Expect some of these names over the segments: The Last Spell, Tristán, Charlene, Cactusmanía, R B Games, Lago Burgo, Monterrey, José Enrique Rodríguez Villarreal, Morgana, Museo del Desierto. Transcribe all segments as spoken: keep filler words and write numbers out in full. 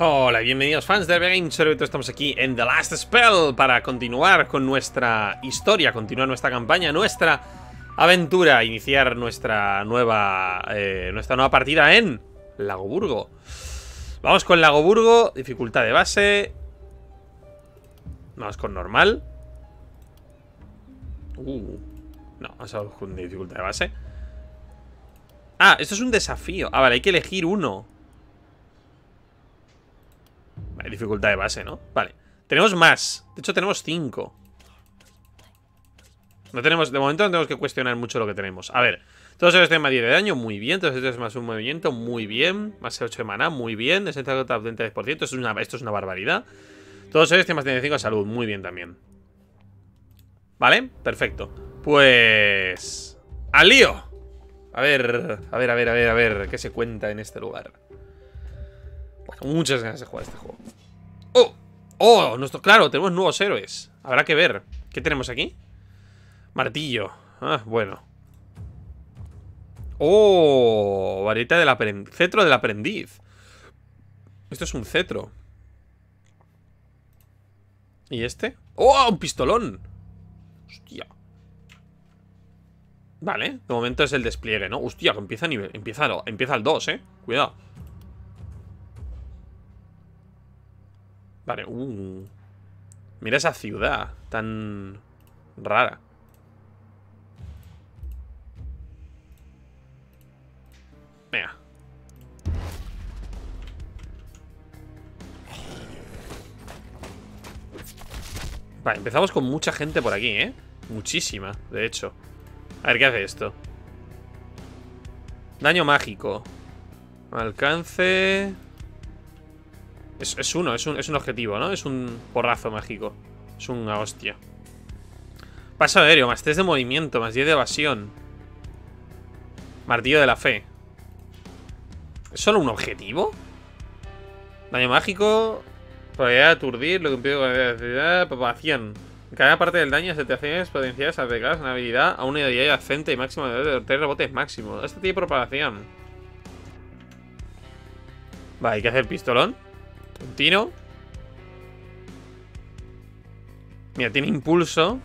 Hola, bienvenidos fans de R B Games. Estamos aquí en The Last Spell para continuar con nuestra historia, continuar nuestra campaña, nuestra aventura, iniciar nuestra nueva eh, nuestra nueva partida en Lago Burgo. Vamos con Lago Burgo, dificultad de base. Vamos con normal. Uh, no, vamos a con dificultad de base. Ah, esto es un desafío. Ah, vale, hay que elegir uno. Vale, dificultad de base, ¿no? Vale. Tenemos más. De hecho, tenemos cinco. No tenemos... De momento no tenemos que cuestionar mucho lo que tenemos. A ver. Todos estos tienen más diez de daño. Muy bien. Todos estos más un movimiento. Muy bien. Más ocho de maná. Muy bien. Esencia de treinta y tres por ciento. Esto es una, esto es una barbaridad. Todos ellos tienen más treinta y cinco de salud. Muy bien también. Vale. Perfecto. Pues... ¡al lío! A ver. A ver, a ver, a ver, a ver. ¿Qué se cuenta en este lugar? Muchas ganas de jugar este juego. ¡Oh! ¡Oh! Nuestro, claro, tenemos nuevos héroes. Habrá que ver. ¿Qué tenemos aquí? Martillo. Ah, bueno. ¡Oh! Varita del aprendiz. Cetro del aprendiz. Esto es un cetro. ¿Y este? ¡Oh! ¡Un pistolón! ¡Hostia! Vale, de momento es el despliegue, ¿no? ¡Hostia! Que empieza a nivel. Empieza, empieza al dos, ¿eh? Cuidado. Vale, uh. Mira esa ciudad tan rara. Venga. Vale, empezamos con mucha gente por aquí, ¿eh? Muchísima, de hecho. A ver, ¿qué hace esto? Daño mágico. Alcance... Es, es uno, es un, es un objetivo, ¿no? Es un porrazo mágico. Es una hostia. Paso aéreo, más tres de movimiento, más diez de evasión. Martillo de la fe. ¿Es solo un objetivo? Daño mágico. Probabilidad de aturdir, lo que impide la propagación. Cada parte del daño se te hacen potenciadas aplicadas en habilidad a una unidad adyacente y máximo de tres rebotes máximo. Este tiene propagación. Vale, hay que hacer pistolón. Un tiro. Mira, tiene impulso.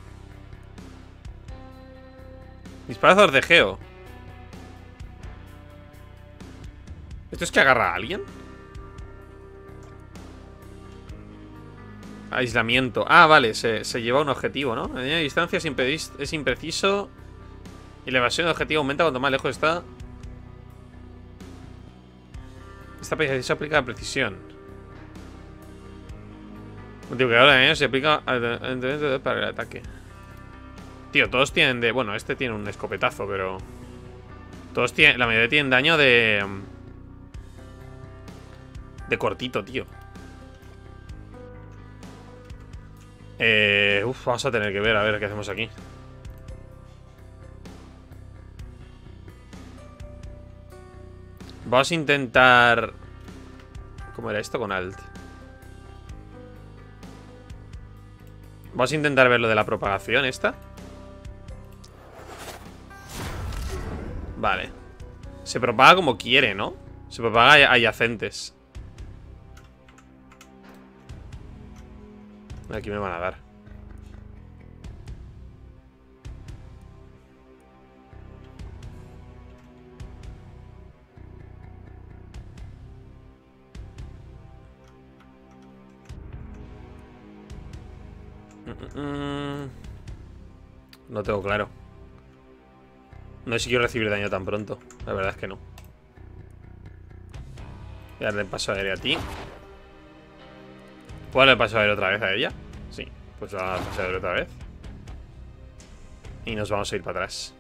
Disparazo de geo. ¿Esto es que agarra a alguien? Aislamiento. Ah, vale, se, se lleva un objetivo, ¿no? La línea de distancia es, imprecis- es impreciso. Y la evasión del objetivo aumenta cuanto más lejos está. Esta precisión aplica a precisión. Tío, que ahora eh, se aplica para el ataque. Tío, todos tienen de... Bueno, este tiene un escopetazo, pero... Todos tienen... La mayoría tienen daño de... De cortito, tío. Eh... Uf, vamos a tener que ver, a ver qué hacemos aquí. Vamos a intentar... ¿Cómo era esto con alt? Vamos a intentar ver lo de la propagación esta. Vale. Se propaga como quiere, ¿no? Se propaga adyacentes. Aquí me van a dar. No tengo claro. No sé si quiero recibir daño tan pronto. La verdad es que no. Voy a darle paso aéreo a ti. ¿Puedo darle paso aéreo otra vez a ella? Sí, pues va a paso aéreo otra vez. Y nos vamos a ir para atrás,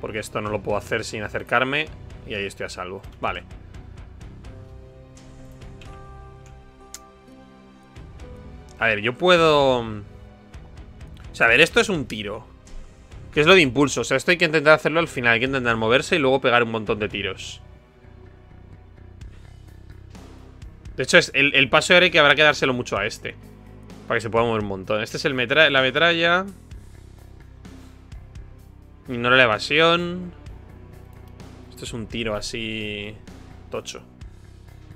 porque esto no lo puedo hacer sin acercarme. Y ahí estoy a salvo. Vale. A ver, yo puedo... O sea, a ver, esto es un tiro. ¿Qué es lo de impulso? O sea, esto hay que intentar hacerlo al final. Hay que intentar moverse y luego pegar un montón de tiros. De hecho, es el, el paso aéreo que habrá que dárselo mucho a este, para que se pueda mover un montón. Este es el metra la metralla. Ignora la evasión. Esto es un tiro así... Tocho.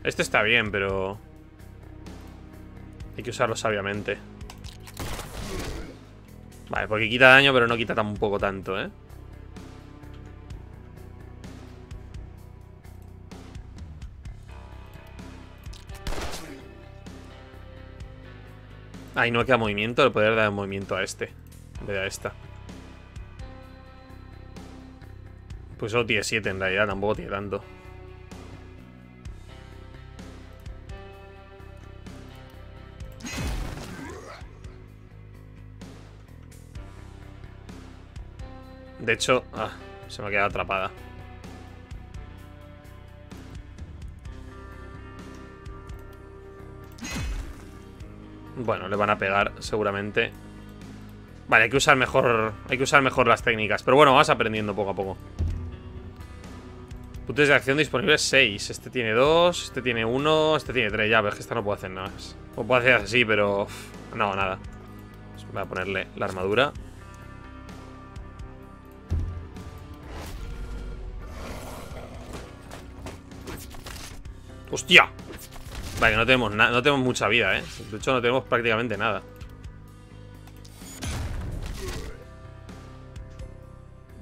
Este está bien, pero... Hay que usarlo sabiamente. Vale, porque quita daño, pero no quita tampoco tanto, ¿eh? Ahí no queda movimiento, el poder dar movimiento a este. En vez de a esta. Pues solo tiene siete en realidad, tampoco tiene tanto. De hecho, ah, se me ha quedado atrapada. Bueno, le van a pegar seguramente. Vale, hay que usar mejor, hay que usar mejor las técnicas. Pero bueno, vas aprendiendo poco a poco. Puntos de acción disponibles seis. Este tiene dos, este tiene uno, este tiene tres. Ya, pero es que esta no puedo hacer nada más. O puedo hacer así, pero... no, nada. Voy a ponerle la armadura. ¡Hostia! Vale, que no tenemos, no tenemos mucha vida, ¿eh? De hecho, no tenemos prácticamente nada.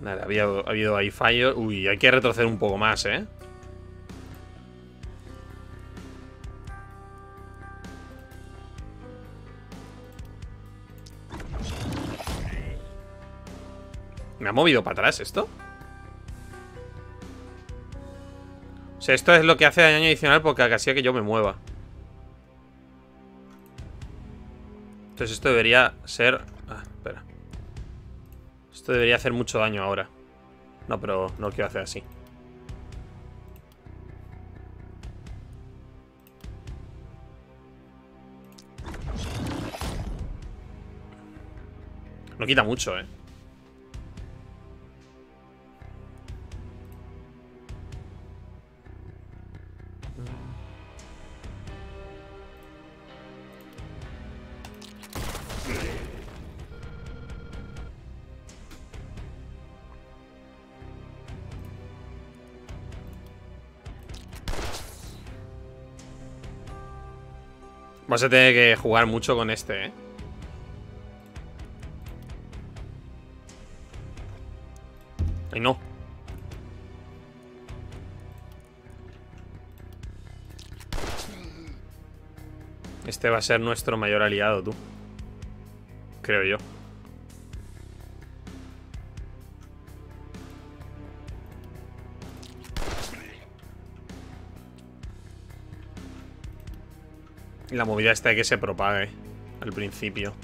Nada, había, ha habido ahí fallos. Uy, hay que retroceder un poco más, ¿eh? ¿Me ha movido para atrás esto? O sea, esto es lo que hace daño adicional porque hacía que yo me mueva. Entonces esto debería ser... ah, espera. Esto debería hacer mucho daño ahora. No, pero no quiero hacer así. No quita mucho, eh. Vas a tener que jugar mucho con este, ¿eh? Ay, no. Este va a ser nuestro mayor aliado, tú. Creo yo. La movida está de que se propague al principio.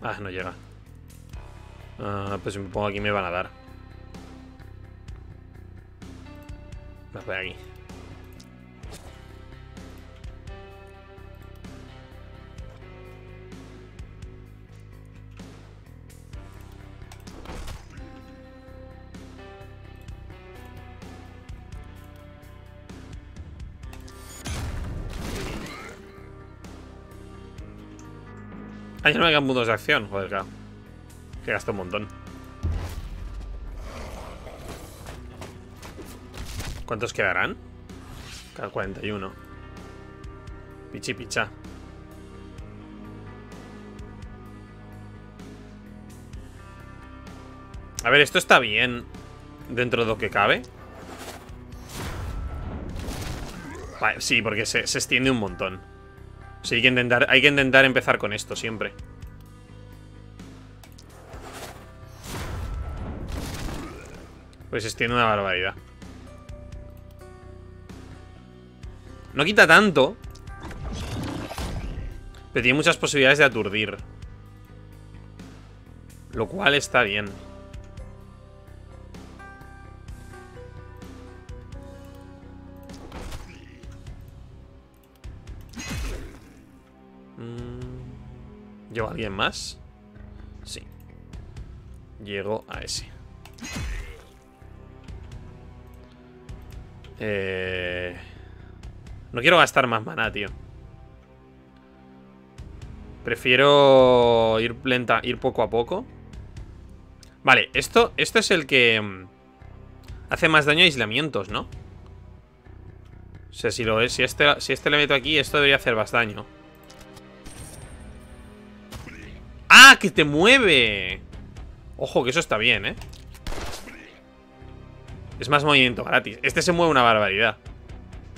Ah, no llega. Ah, pues si me pongo aquí me van a dar. No, voy aquí. Ah, ya no me quedan puntos de acción, joder, claro. Que gasto un montón. ¿Cuántos quedarán? Cada cuarenta y uno. Pichi picha. A ver, esto está bien dentro de lo que cabe. Vale, sí, porque se, se extiende un montón. Sí, hay que intentar, hay que intentar empezar con esto siempre. Pues tiene una barbaridad. No quita tanto, pero tiene muchas posibilidades de aturdir, lo cual está bien. ¿Llevo a alguien más? Sí. Llego a ese. Eh... No quiero gastar más maná, tío. Prefiero ir lenta, ir poco a poco. Vale, esto, esto es el que hace más daño a aislamientos, ¿no? O sea, si, lo, si, este, si este le meto aquí, esto debería hacer más daño. ¡Ah, que te mueve! Ojo, que eso está bien, ¿eh? Es más movimiento gratis. Este se mueve una barbaridad.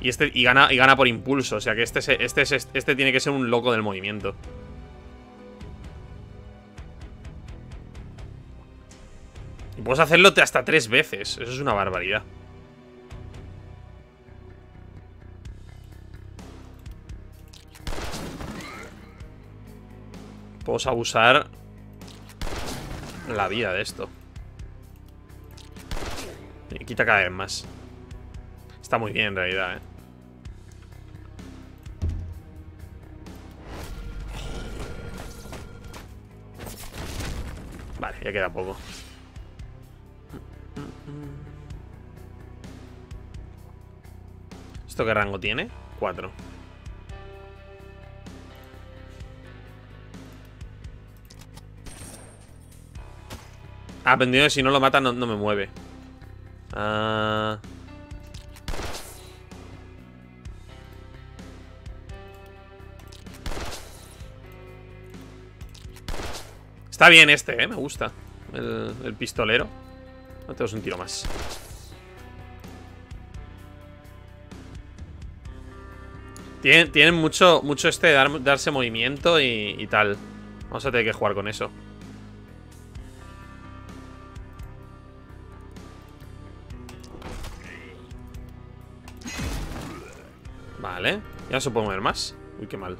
Y este y gana, y gana por impulso. O sea que este, se, este, este, este tiene que ser un loco del movimiento. Y puedes hacerlo hasta tres veces. Eso es una barbaridad. Podemos abusar la vida de esto. Y quita cada vez más. Está muy bien en realidad, ¿eh? Vale, ya queda poco. ¿Esto qué rango tiene? Cuatro. Ah, pendiente, si no lo mata no, no me mueve. Ah. Está bien este, ¿eh? Me gusta. El, el pistolero. No tenemos un tiro más. Tienen, tienen mucho, mucho este de dar, darse movimiento y, y tal. Vamos a tener que jugar con eso. Vale, ya no se puede mover más. Uy, qué mal.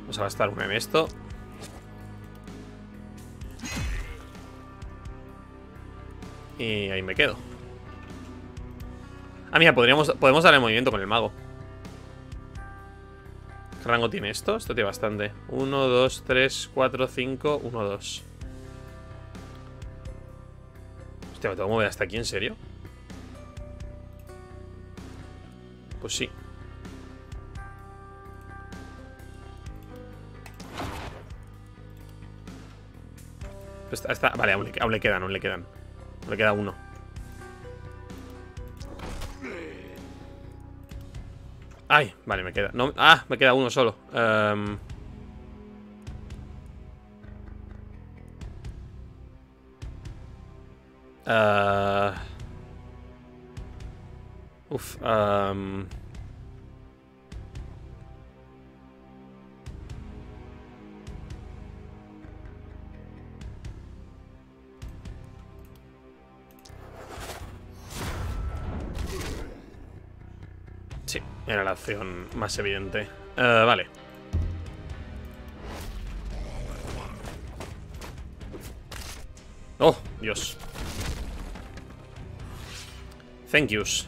Vamos a gastar una en esto. Y ahí me quedo. Ah, mira, podríamos, podemos darle movimiento con el mago. ¿Qué rango tiene esto? Esto tiene bastante. uno, dos, tres, cuatro, cinco, uno, dos. Hostia, ¿me tengo que mover hasta aquí, en serio? Pues sí. Está, está, vale, aún le, aún le quedan, aún le quedan. Aún le queda uno. Ay, vale, me queda. No, ah, me queda uno solo. Um, uh, Uf, um... sí, era la opción más evidente. Uh, vale. Oh, Dios. Thank yous.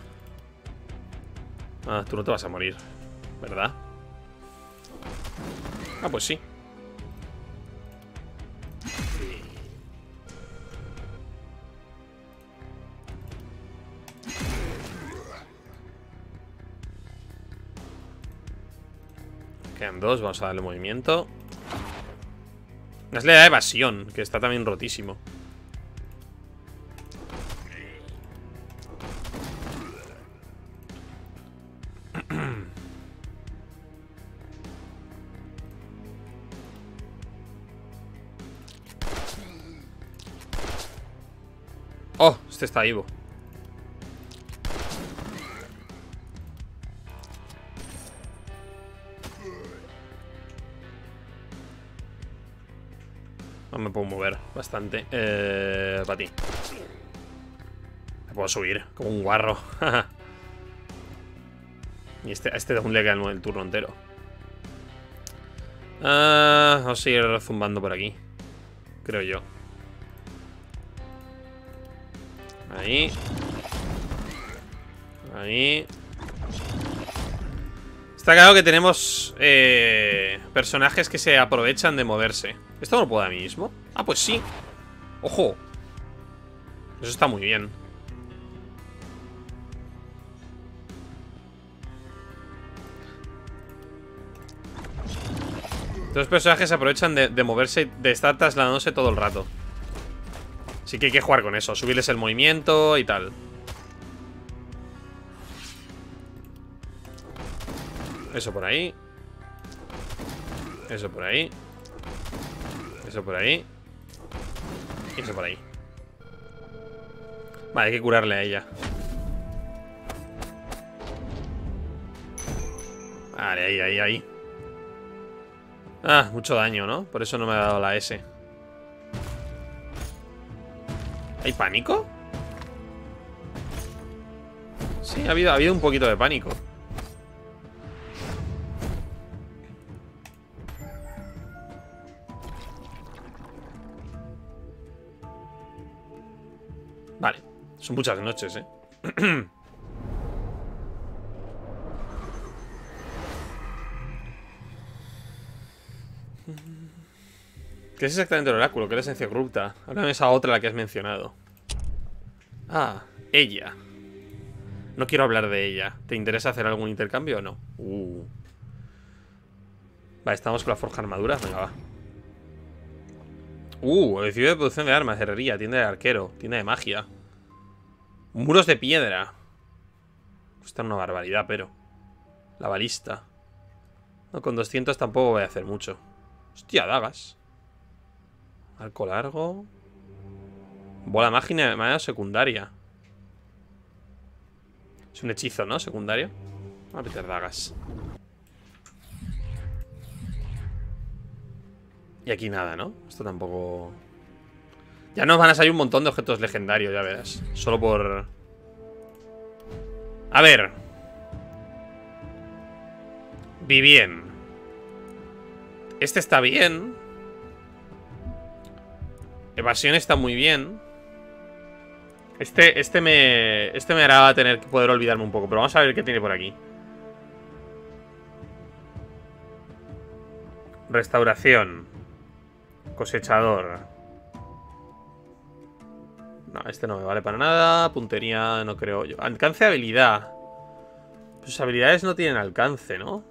Ah, tú no te vas a morir, ¿verdad? Ah, pues sí. Quedan dos, vamos a darle movimiento. Es la evasión, que está también rotísimo. Oh, este está vivo. No me puedo mover bastante. Eh, para ti. Me puedo subir como un guarro. Y este, a este aún le queda el turno entero. Uh, vamos a ir zumbando por aquí. Creo yo. Ahí. Ahí. Está claro que tenemos eh, personajes que se aprovechan de moverse. ¿Esto no lo puedo a mí mismo? Ah, pues sí. ¡Ojo! Eso está muy bien. Estos personajes se aprovechan de, de moverse, de estar trasladándose todo el rato. Así que hay que jugar con eso, subirles el movimiento y tal. Eso por ahí. Eso por ahí. Eso por ahí. Y eso por ahí. Vale, hay que curarle a ella. Vale, ahí, ahí, ahí. Ah, mucho daño, ¿no? Por eso no me ha dado la S. ¿Hay pánico? Sí, ha habido, ha habido un poquito de pánico. Vale, son muchas noches, ¿eh? ¿Qué es exactamente el oráculo? ¿Qué es la esencia corrupta? Háblame esa otra la que has mencionado. Ah, ella. No quiero hablar de ella. ¿Te interesa hacer algún intercambio o no? Uh. Vale, estamos con la forja armaduras. Venga, va. Uh, edificio de producción de armas, herrería, tienda de arquero, tienda de magia. Muros de piedra. Cuesta una barbaridad, pero. La balista. No, con doscientos tampoco voy a hacer mucho. Hostia, dagas. Arco largo. Bola mágica de manera secundaria. Es un hechizo, ¿no? Secundario. Voy a meter dagas. Y aquí nada, ¿no? Esto tampoco... Ya nos van a salir un montón de objetos legendarios, ya verás. Solo por... A ver. Vivian. Este está bien. Evasión está muy bien. Este, este me... Este me hará tener que poder olvidarme un poco. Pero vamos a ver qué tiene por aquí. Restauración. Cosechador. No, este no me vale para nada. Puntería, no creo yo. Alcance, habilidad. Sus habilidades no tienen alcance, ¿no?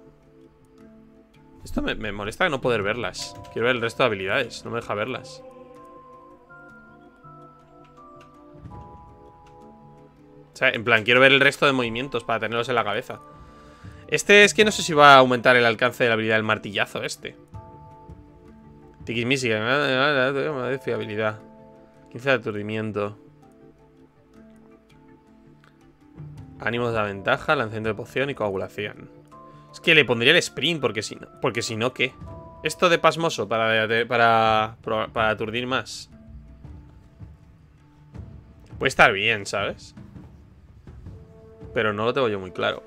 Esto me, me molesta no poder verlas. Quiero ver el resto de habilidades. No me deja verlas. O sea, en plan, quiero ver el resto de movimientos para tenerlos en la cabeza. Este es que no sé si va a aumentar el alcance de la habilidad del martillazo este. Tiquismisi, de fiabilidad. quince de aturdimiento. Ánimos de ventaja, lanzamiento de poción y coagulación. Es que le pondría el sprint porque si no, porque si no, ¿qué? Esto de pasmoso para, para, para aturdir más. Puede estar bien, ¿sabes? Pero no lo tengo yo muy claro.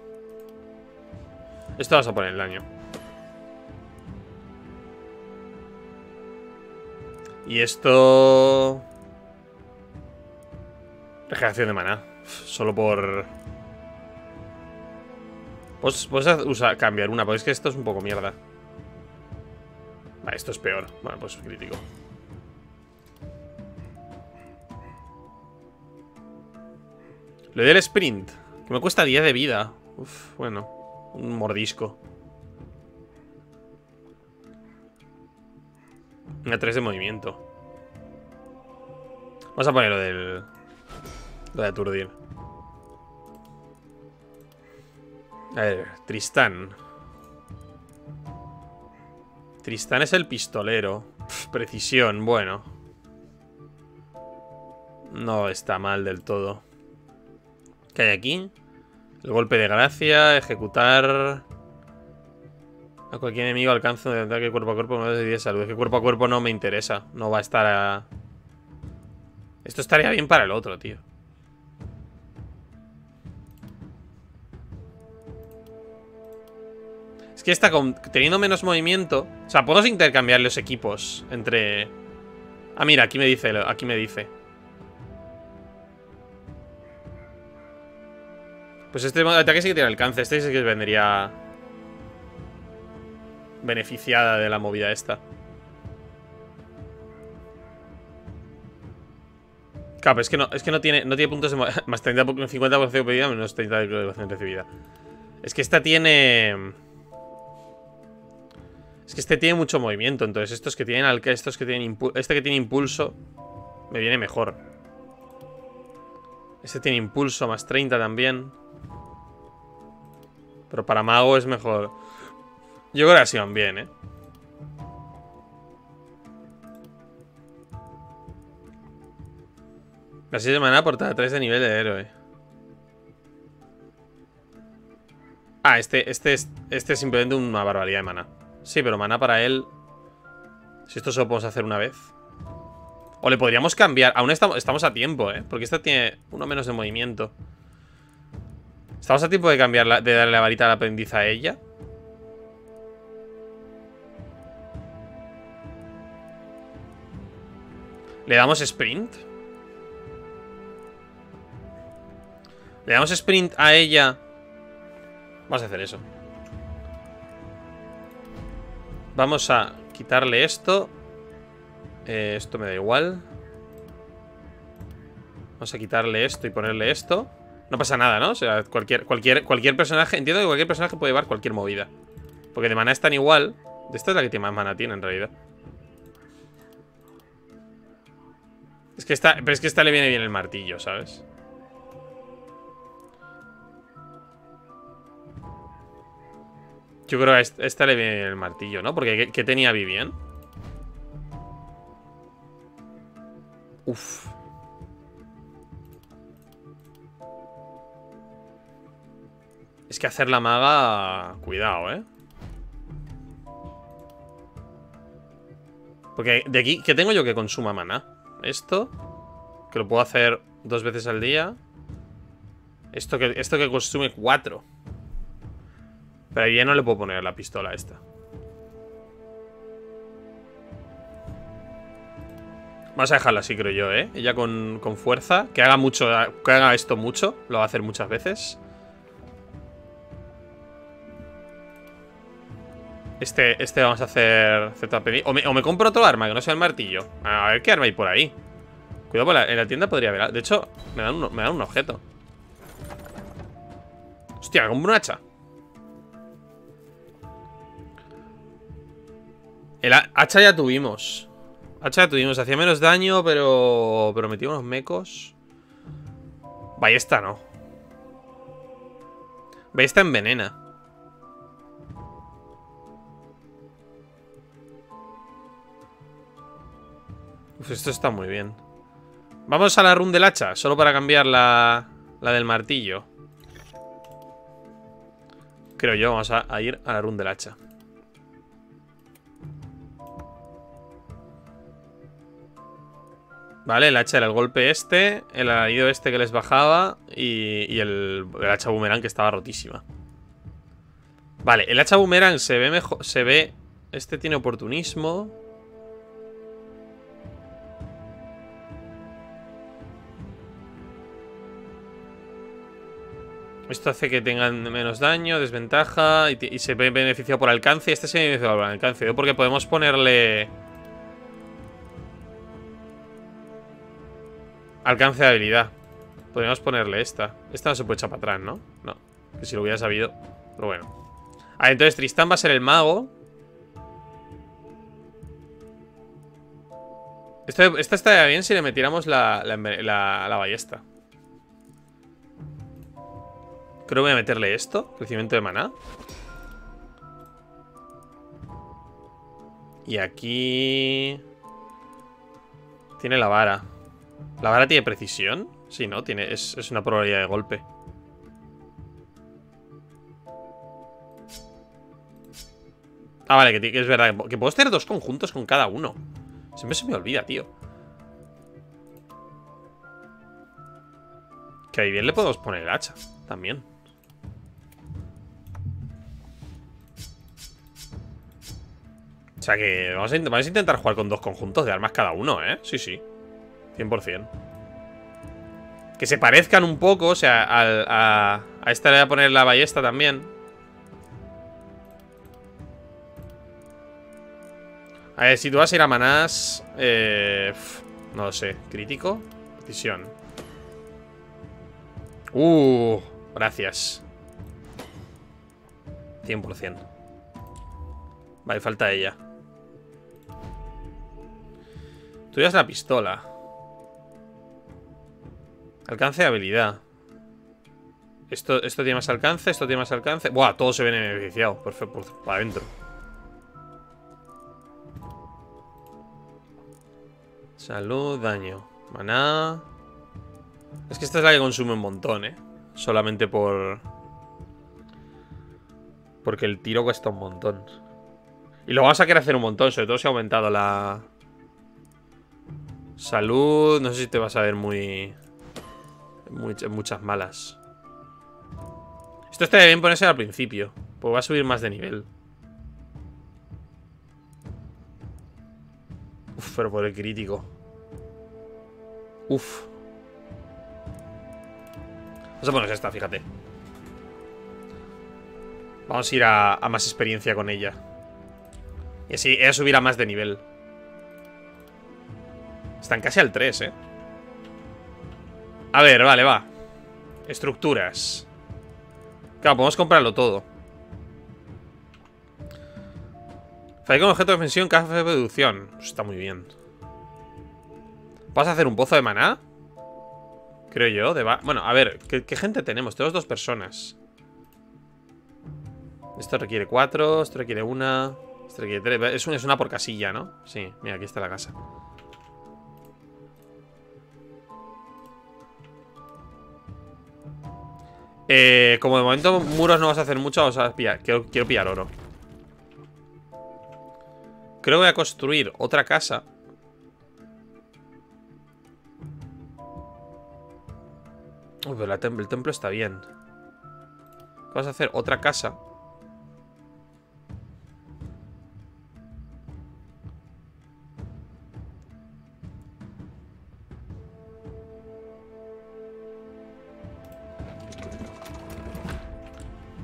Esto vas a poner el daño. Y esto... Regeneración de maná. Solo por... Pues, pues usar, cambiar una, porque es que esto es un poco mierda. Vale, esto es peor. Bueno, pues crítico. Le doy el sprint, que me cuesta diez de vida. Uf, bueno. Un mordisco. Una tres de movimiento. Vamos a poner lo del... Lo de aturdir. A ver, Tristán. Tristán es el pistolero. Pff, precisión, bueno. No está mal del todo. ¿Qué hay aquí? El golpe de gracia, ejecutar... A cualquier enemigo alcanza de ataque cuerpo a cuerpo menos de diez de salud. Es que cuerpo a cuerpo no me interesa. No va a estar a... Esto estaría bien para el otro, tío. Es que esta con... teniendo menos movimiento... O sea, podemos intercambiar los equipos entre... Ah, mira, aquí me dice... Aquí me dice. Pues este ataque sí que tiene alcance. Este sí que vendría... beneficiada de la movida esta. Claro, es que no, es que no tiene, no tiene puntos de movida. Más treinta, cincuenta por ciento de pedida, menos treinta por ciento de curación recibida. Es que esta tiene... Es que este tiene mucho movimiento. Entonces estos que tienen alca, estos que tienen este que tiene impulso me viene mejor. Este tiene impulso, más treinta también. Pero para mago es mejor. Yo creo que así van bien, ¿eh? Así de maná por tres de nivel de héroe. Ah, este, este, es, este es simplemente una barbaridad de maná. Sí, pero maná para él... Si esto solo podemos hacer una vez. O le podríamos cambiar. Aún estamos, estamos a tiempo, ¿eh? Porque esta tiene uno menos de movimiento. Estamos a tiempo de cambiarla, de darle la varita al aprendiz a ella. ¿Le damos sprint? ¿Le damos sprint a ella? Vamos a hacer eso. Vamos a quitarle esto. Eh, esto me da igual. Vamos a quitarle esto y ponerle esto. No pasa nada, ¿no? O sea, cualquier, cualquier, cualquier personaje... Entiendo que cualquier personaje puede llevar cualquier movida. Porque de maná están igual. Esta es la que tiene más maná tiene, en realidad. Es que esta... Pero es que esta le viene bien el martillo, ¿sabes? Yo creo que a esta, esta le viene bien el martillo, ¿no? Porque ¿qué tenía Vivian? Uf. Es que hacer la maga... Cuidado, ¿eh? Porque de aquí... ¿Qué tengo yo que consuma maná? Esto, que lo puedo hacer dos veces al día. Esto que, esto que consume cuatro. Pero ya no le puedo poner la pistola a esta. Vamos a dejarla así, creo yo, ¿eh? Ella con, con fuerza. Que haga mucho, que haga esto mucho. Lo va a hacer muchas veces. Este, este vamos a hacer... O me, o me compro otro arma, que no sea el martillo. A ver qué arma hay por ahí. Cuidado, por la, en la tienda podría haber... De hecho, me dan, un, me dan un objeto. Hostia, me compro un hacha. El hacha ya tuvimos. Hacha ya tuvimos. Hacía menos daño, pero... Pero metí unos mecos. Ballesta no. Ballesta envenena. Uf, esto está muy bien. Vamos a la run del hacha. Solo para cambiar la, la del martillo. Creo yo. Vamos a, a ir a la run del hacha. Vale, el hacha era el golpe este. El alarido este que les bajaba. Y, y el, el hacha boomerang que estaba rotísima. Vale, el hacha boomerang se ve mejor. Se ve... Este tiene oportunismo. Esto hace que tengan menos daño, desventaja. Y, y se ve beneficiado por alcance. Este se beneficia por alcance. Porque podemos ponerle... Alcance de habilidad. Podríamos ponerle esta. Esta no se puede echar para atrás, ¿no? No. Que si lo hubiera sabido. Pero bueno. Ah, entonces Tristán va a ser el mago. Esto, esta estaría bien si le metiéramos la, la, la, la ballesta. Creo que voy a meterle esto. Crecimiento de maná. Y aquí... Tiene la vara. ¿La vara tiene precisión? Sí, ¿no? Tiene, es, es una probabilidad de golpe. Ah, vale, que, que es verdad. Que, que puedo tener dos conjuntos con cada uno. Siempre se me olvida, tío. Que ahí bien le podemos poner el hacha. También. O sea que vamos a, vamos a intentar jugar con dos conjuntos de armas cada uno, ¿eh? Sí, sí. cien por cien. Que se parezcan un poco. O sea, al, a, a esta le voy a poner la ballesta también. A ver, si tú vas a ir a manás, eh, pff, no lo sé. Crítico. Decisión. Uh, gracias. cien por cien. Vale, falta ella. Tú ya es la pistola. Alcance de habilidad. Esto, esto tiene más alcance, esto tiene más alcance. Buah, todos se ven beneficiados. Perfecto, para adentro. Salud, daño. Maná. Es que esta es la que consume un montón, eh. Solamente por... porque el tiro cuesta un montón. Y lo vamos a querer hacer un montón, sobre todo si ha aumentado la... salud. No sé si te vas a ver muy... muy muchas malas. Esto estaría bien ponerse al principio, pues va a subir más de nivel. Uf, pero por el crítico. Uf. Vamos a poner esta, fíjate. Vamos a ir a, a más experiencia con ella. Y así ella subirá más de nivel. Están casi al tres, eh. A ver, vale, va. Estructuras. Claro, podemos comprarlo todo. Falla con objeto de ofensión, caja de producción. Está muy bien. ¿Vas a hacer un pozo de maná? Creo yo, de ba... bueno, a ver, ¿qué, qué gente tenemos? Tenemos dos personas. Esto requiere cuatro, esto requiere una, esto requiere tres. Es una, es una por casilla, ¿no? Sí, mira, aquí está la casa. Eh, como de momento muros no vas a hacer mucho, vamos a pillar. Quiero, quiero pillar oro. Creo que voy a construir otra casa. Uy, pero la tem- el templo está bien. Vamos a hacer otra casa.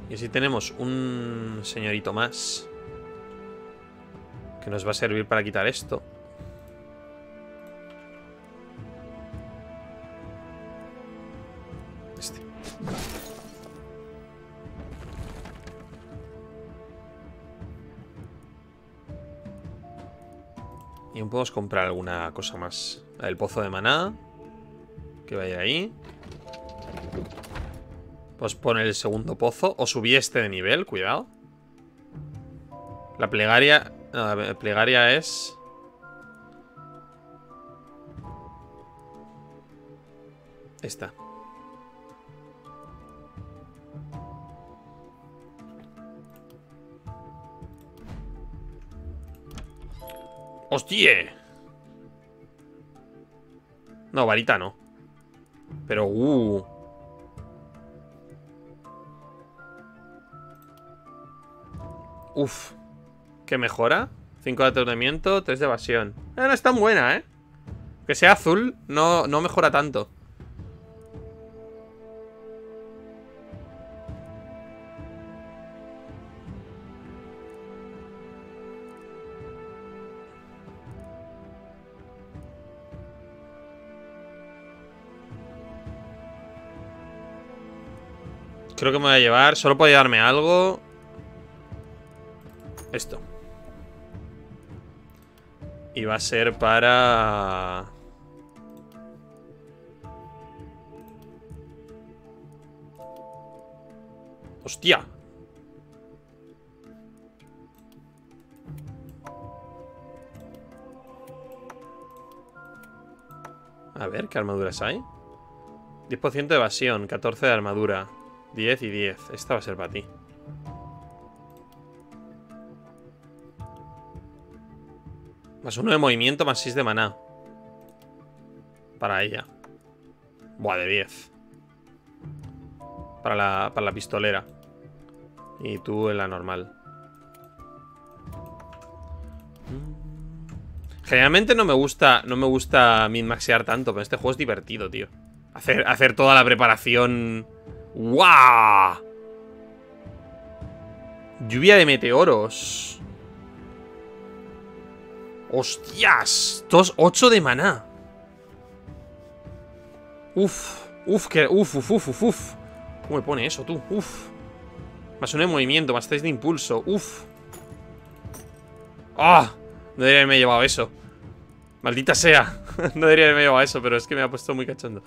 Y así tenemos un señorito más que nos va a servir para quitar esto. Este. Y podemos comprar alguna cosa más. El pozo de maná, que vaya ahí. Pues pone el segundo pozo. O subí este de nivel, cuidado. La plegaria. No, la plegaria es... esta. ¡Hostia! No, varita no. Pero uh. Uf, ¿qué mejora? cinco de aturdimiento, tres de evasión. Eh, no es tan buena, ¿eh? Que sea azul no, no mejora tanto. Creo que me voy a llevar, solo puedo llevarme algo. Esto. Y va a ser para... ¡hostia! A ver, ¿qué armaduras hay? diez por ciento de evasión, catorce de armadura, diez y diez. Esta va a ser para ti. Más uno de movimiento, más seis de maná. Para ella. Buah, de diez. Para la, para la pistolera. Y tú en la normal. Generalmente no me gusta no me gusta min-maxear tanto, pero este juego es divertido, tío. Hacer, hacer toda la preparación. ¡Guau! Lluvia de meteoros. ¡Hostias! Dos, ocho de maná. Uf, uf, que, uf, uf, uf, uf. ¿Cómo me pone eso, tú? Uf. Más uno de movimiento, más tres de impulso. Uf. ¡Ah! No debería haberme llevado eso. Maldita sea. No debería haberme llevado eso, pero es que me ha puesto muy cachondo.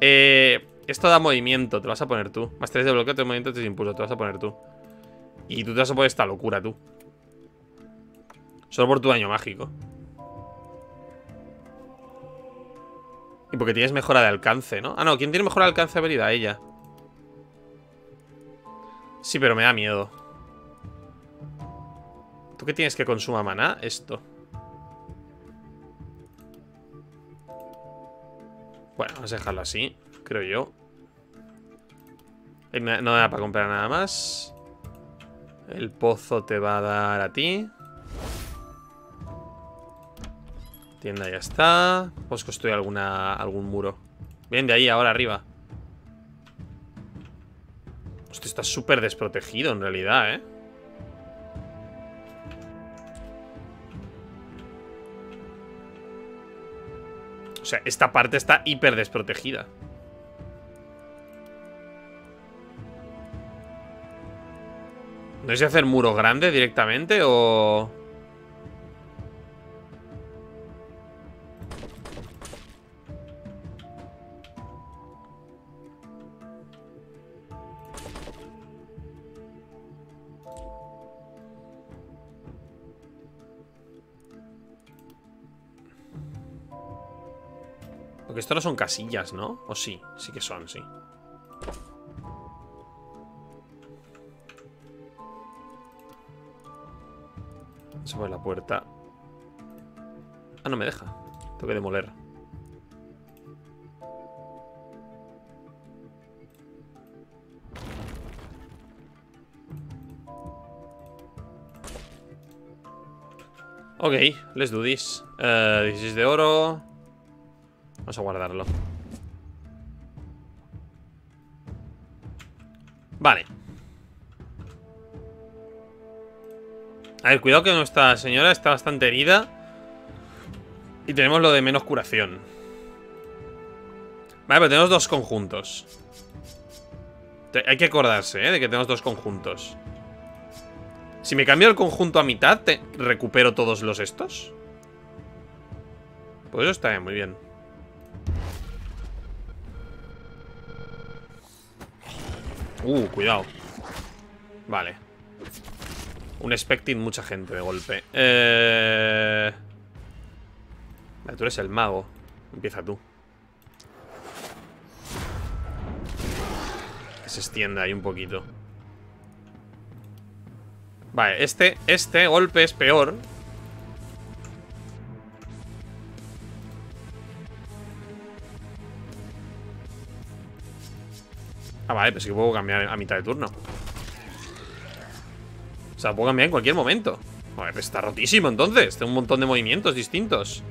Eh, esto da movimiento, te lo vas a poner tú. Más tres de bloqueo, tres de movimiento, tres de impulso, te lo vas a poner tú. Y tú te vas a poner esta locura, tú. Solo por tu daño mágico. Y porque tienes mejora de alcance, ¿no? Ah, no, ¿quién tiene mejora de alcance de habilidad? Ella. Sí, pero me da miedo. ¿Tú qué tienes que consuma maná? Esto. Bueno, vamos a dejarlo así, creo yo. No me da para comprar nada más. El pozo te va a dar a ti. Tienda ya está. Pues construye alguna, algún muro. Bien, de ahí, ahora arriba. Hostia, está súper desprotegido en realidad, ¿eh? O sea, esta parte está hiper desprotegida. No sé si hacer muro grande directamente o... Porque esto no son casillas, ¿no? O sí, sí que son, sí. Se pone la puerta. Ah, no me deja. Tengo que demoler. Ok, let's do this. uh, dieciséis de oro. Vamos a guardarlo. Vale. A ver, cuidado que nuestra señora está bastante herida. Y tenemos lo de menos curación. Vale, pero tenemos dos conjuntos. Hay que acordarse, ¿eh? De que tenemos dos conjuntos. Si me cambio el conjunto a mitad, te recupero todos los estos. Pues eso está bien, muy bien. Uh, cuidado. Vale. Un expecting mucha gente de golpe. Eh... Vale, tú eres el mago. Empieza tú. Que se extienda ahí un poquito. Vale, este, este golpe es peor. Ah, vale, pero sí que puedo cambiar a mitad de turno. O sea, puedo cambiar en cualquier momento. Vale, pues está rotísimo entonces. Tengo un montón de movimientos distintos.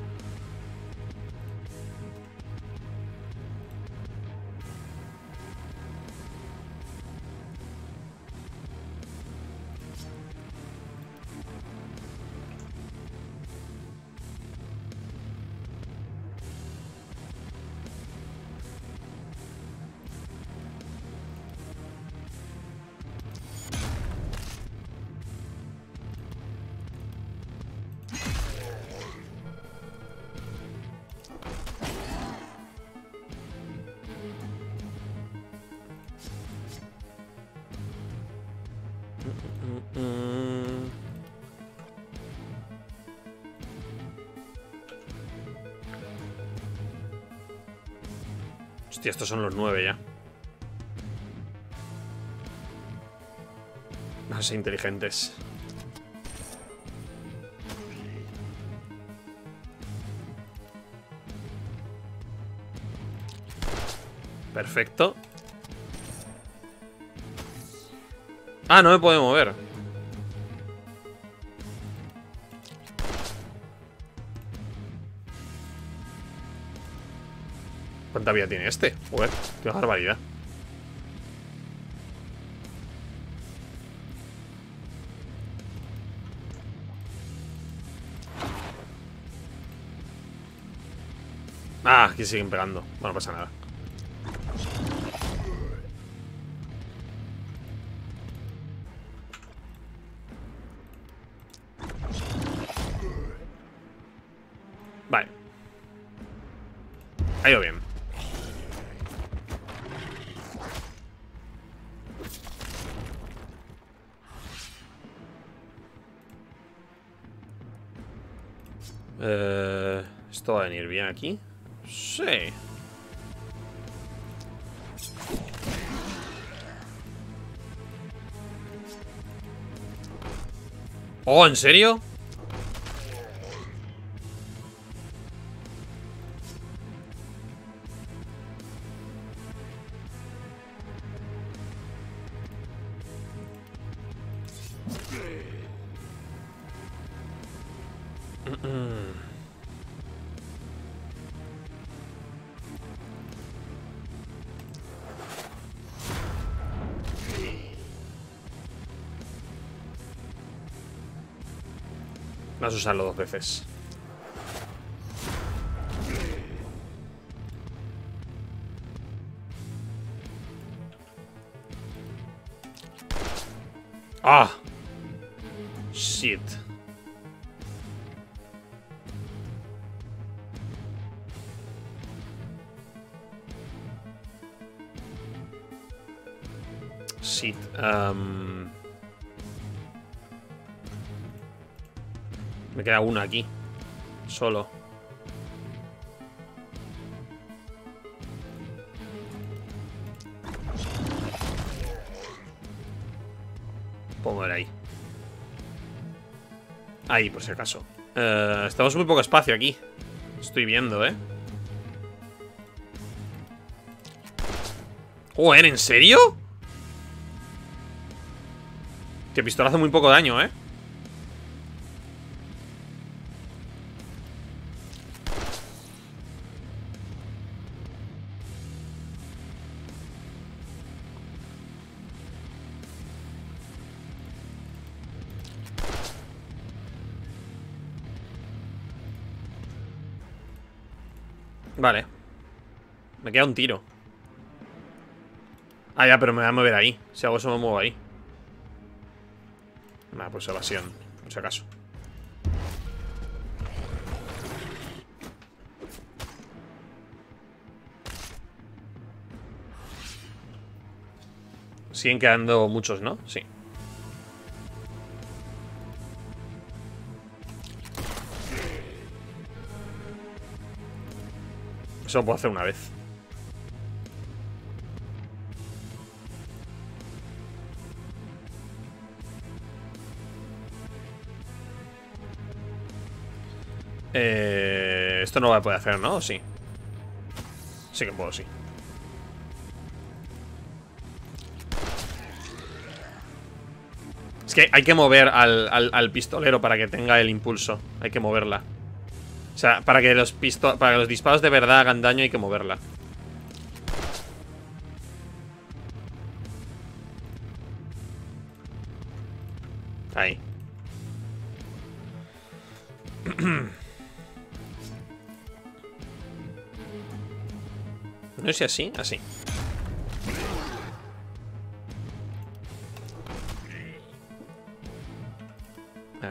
Hostia, estos son los nueve ya. No sé, inteligentes. Perfecto. Ah, no me puedo mover. ¿Cuánta vida tiene este? Joder, qué barbaridad. Ah, aquí siguen pegando. Bueno, no pasa nada. Vale. Ha ido bien. Eh, ¿Esto va a venir bien aquí? Sí. Oh, ¿en serio? Vas a usarlo dos veces. Ah, shit. Shit. Um... Me queda una aquí. Solo. Pongo ahí. Ahí, por si acaso. Uh, estamos muy poco espacio aquí. Estoy viendo, ¿eh? Joder, ¿en serio? Tío, pistola hace muy poco daño, ¿eh? Vale. Me queda un tiro. Ah, ya, pero me voy a mover ahí. Si hago eso me muevo ahí. Nada, pues evasión, por si acaso. Siguen quedando muchos, ¿no? Sí. Eso lo puedo hacer una vez. Eh, esto no lo voy a poder hacer, ¿no? Sí. Sí que puedo, sí. Es que hay que mover al, al, al pistolero para que tenga el impulso. Hay que moverla. O sea, para que los pisto- para que los disparos de verdad hagan daño hay que moverla. Ahí. No sé, así, así.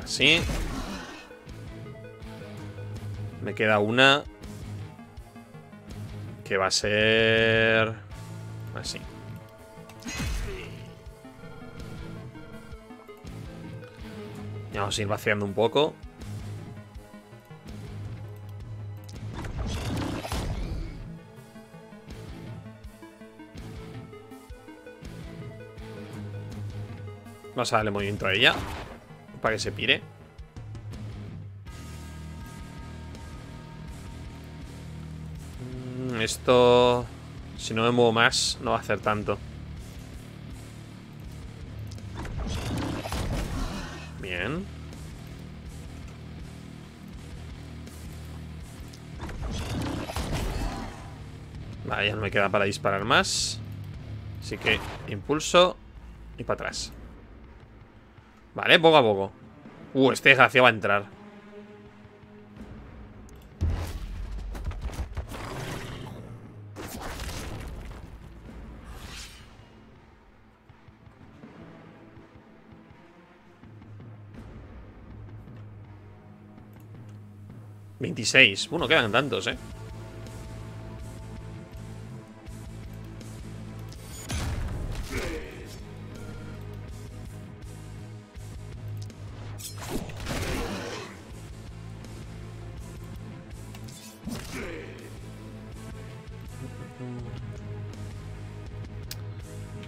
Así. Me queda una que va a ser así. Vamos a ir vaciando un poco. Vamos a darle movimiento a ella para que se pire. Esto, si no me muevo más, no va a hacer tanto. Bien. Vale, ya no me queda para disparar más. Así que impulso y para atrás. Vale, poco a poco. Uh, este desgraciado va a entrar. veintiséis. Bueno, quedan tantos, eh.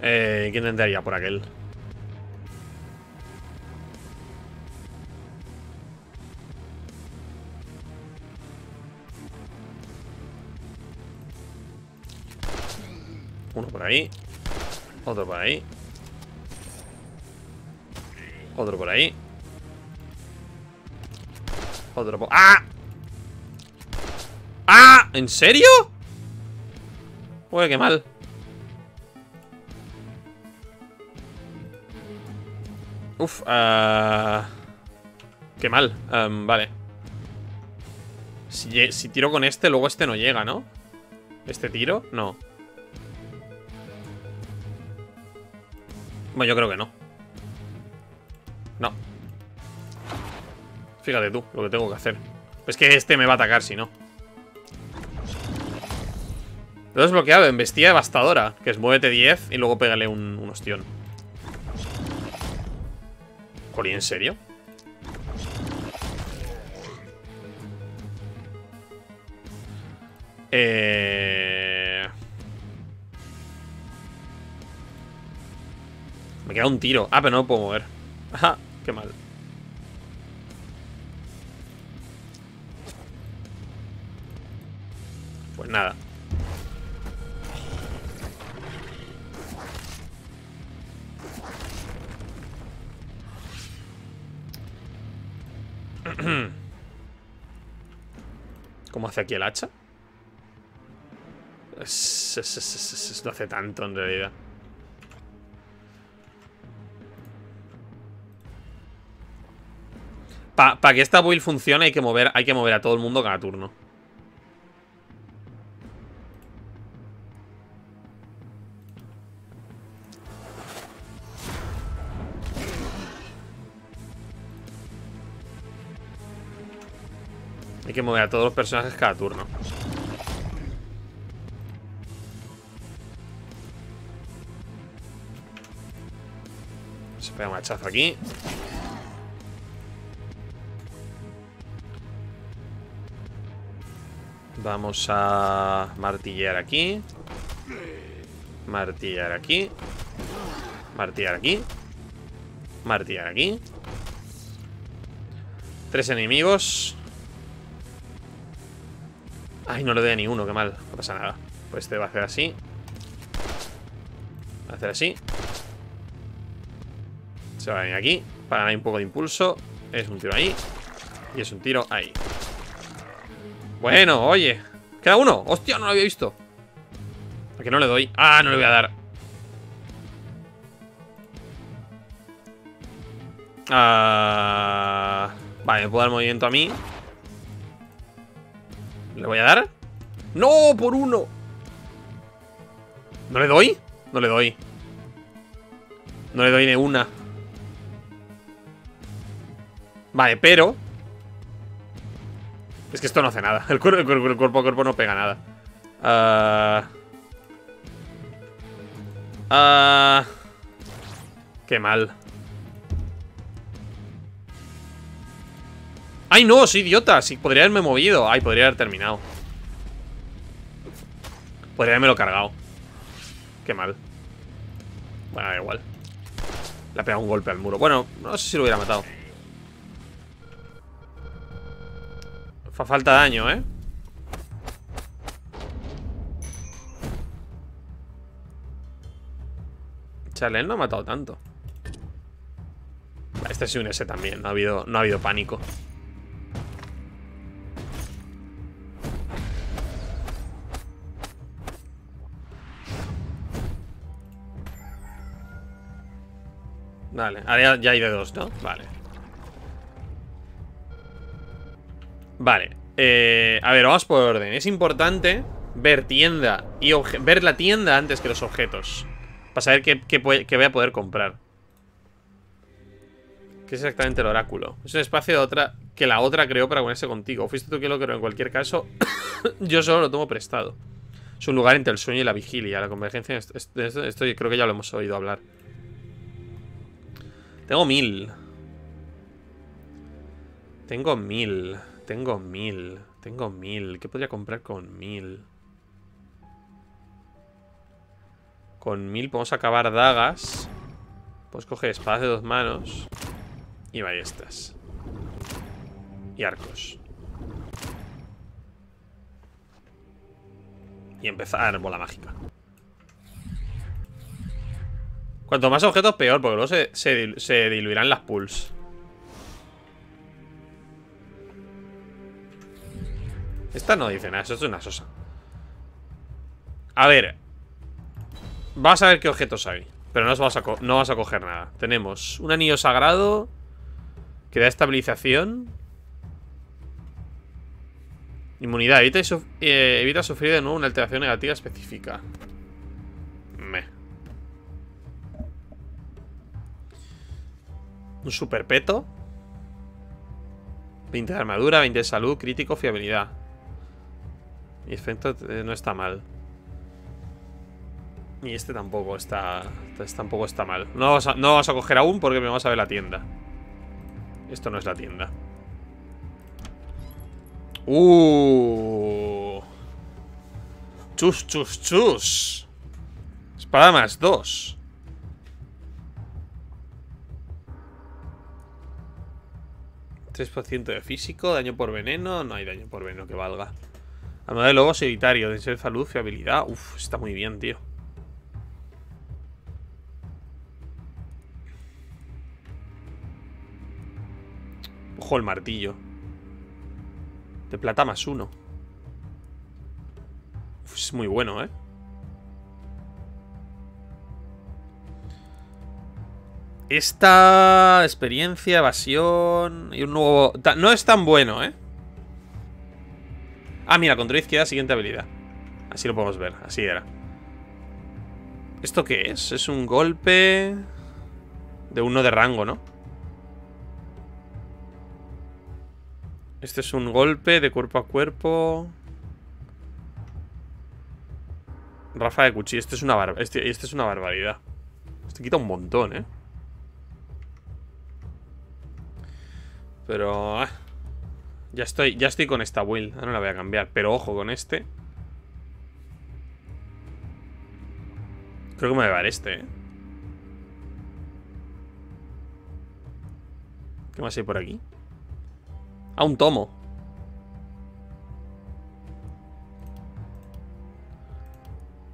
Eh, ¿quién entraría por aquel? Uno por ahí. Otro por ahí. Otro por ahí. Otro por... ¡Ah! ¡Ah! ¿En serio? Joder, qué mal. Uf, uh... qué mal. Um, vale. Si, si tiro con este, luego este no llega, ¿no? ¿Este tiro? No. Bueno, yo creo que no. No. Fíjate tú lo que tengo que hacer. Pues que este me va a atacar, si no. Lo he desbloqueado. Embestida devastadora. Que es muévete diez y luego pégale un, un ostión. Jolín, ¿en serio? Eh... Me queda un tiro. Ah, pero no lo puedo mover. Ajá, qué mal. Pues nada. ¿Cómo hace aquí el hacha? Es, es, es, es, es, no hace tanto en realidad. Para pa que esta build funcione hay que mover, hay que mover a todo el mundo cada turno. Hay que mover a todos los personajes cada turno. Se pega un hachazo aquí. Vamos a martillar aquí. Martillar aquí. Martillar aquí. Martillar aquí. Tres enemigos. Ay, no le doy a ni uno, qué mal. No pasa nada. Pues este va a hacer así. Va a hacer así. Se va a venir aquí. Para ganar un poco de impulso. Es un tiro ahí. Y es un tiro ahí. Bueno, oye. Queda uno. Hostia, no lo había visto. ¿A qué no le doy? Ah, no le voy a dar. Ah... Vale, me puedo dar movimiento a mí. ¿Le voy a dar? ¡No! ¡Por uno! ¿No le doy? No le doy. No le doy ni una. Vale, pero... Es que esto no hace nada. El cuerpo, el cuerpo, el cuerpo a cuerpo no pega nada. Ah... Uh... Uh... Qué mal. ¡Ay, no! ¡Soy idiota! Sí, podría haberme movido. ¡Ay, podría haber terminado! Podría haberme lo cargado. Qué mal. Bueno, da igual. Le ha pegado un golpe al muro. Bueno, no sé si lo hubiera matado. Fa falta daño, ¿eh? Charlene no ha matado tanto. Este ha sido un S también. No ha habido, no ha habido pánico. Vale, ahora ya hay de dos, ¿no? Vale. Vale, eh, a ver, vamos por orden. Es importante ver tienda y ver la tienda antes que los objetos. Para saber qué, qué, qué voy a poder comprar. ¿Qué es exactamente el oráculo? Es un espacio de otra, que la otra creó para ponerse contigo. Fuiste tú quien lo creó. En cualquier caso, yo solo lo tomo prestado. Es un lugar entre el sueño y la vigilia. La convergencia... Esto, esto, esto creo que ya lo hemos oído hablar. Tengo mil. Tengo mil. Tengo mil. Tengo mil. ¿Qué podría comprar con mil? Con mil podemos acabar dagas. Podemos coger espadas de dos manos. Y ballestas. Y arcos. Y empezar bola mágica. Cuanto más objetos peor, porque luego se, se, se diluirán las pools. Esta no dice nada, eso es una sosa. A ver. Vas a ver qué objetos hay. Pero no, os vas, a no vas a coger nada. Tenemos un anillo sagrado que da estabilización. Inmunidad. Evita, y suf eh, evita sufrir de nuevo una alteración negativa específica. Meh. Un super peto. veinte de armadura, veinte de salud, crítico, fiabilidad. Y efecto eh, no está mal. Y este tampoco está. Este tampoco está mal. No vamos a, no vamos a coger aún porque me vamos a ver la tienda. Esto no es la tienda. Uh. Chus, chus, chus. Espada más dos. tres por ciento de físico, daño por veneno. No hay daño por veneno que valga. Armadura de lobo solitario, densidad de salud, fiabilidad. Uf, está muy bien, tío. Ojo el martillo. De plata más uno. Uf, es muy bueno, ¿eh? Esta experiencia, evasión y un nuevo... No es tan bueno, ¿eh? Ah, mira, control izquierda, siguiente habilidad. Así lo podemos ver, así era. ¿Esto qué es? Es un golpe... De uno de rango, ¿no? Este es un golpe de cuerpo a cuerpo. Rafa de cuchillo. Este es una barba. Este, este es una barbaridad. Este quita un montón, ¿eh? Pero... Ah, ya estoy, ya estoy con esta build. Ah, no la voy a cambiar. Pero ojo con este. Creo que me voy a llevar este, ¿eh? ¿Qué más hay por aquí? Ah, un tomo.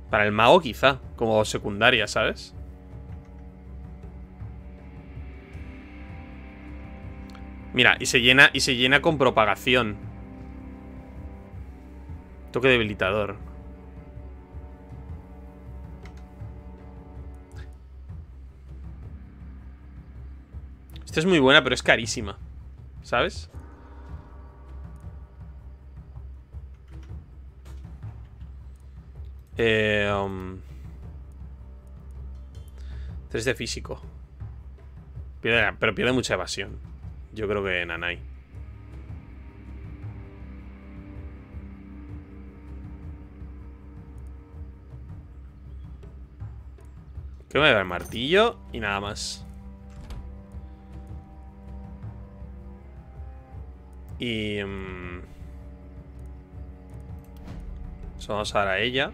Para el mago quizá. Como secundaria, ¿sabes? Mira, y se llena, y se llena con propagación. Toque debilitador. Esta es muy buena, pero es carísima, ¿sabes? Eh, um, tres de físico. Pierde, pero pierde mucha evasión. Yo creo que nanay. Creo que me voy a dar el martillo y nada más. Y... Um, eso vamos a dar a ella.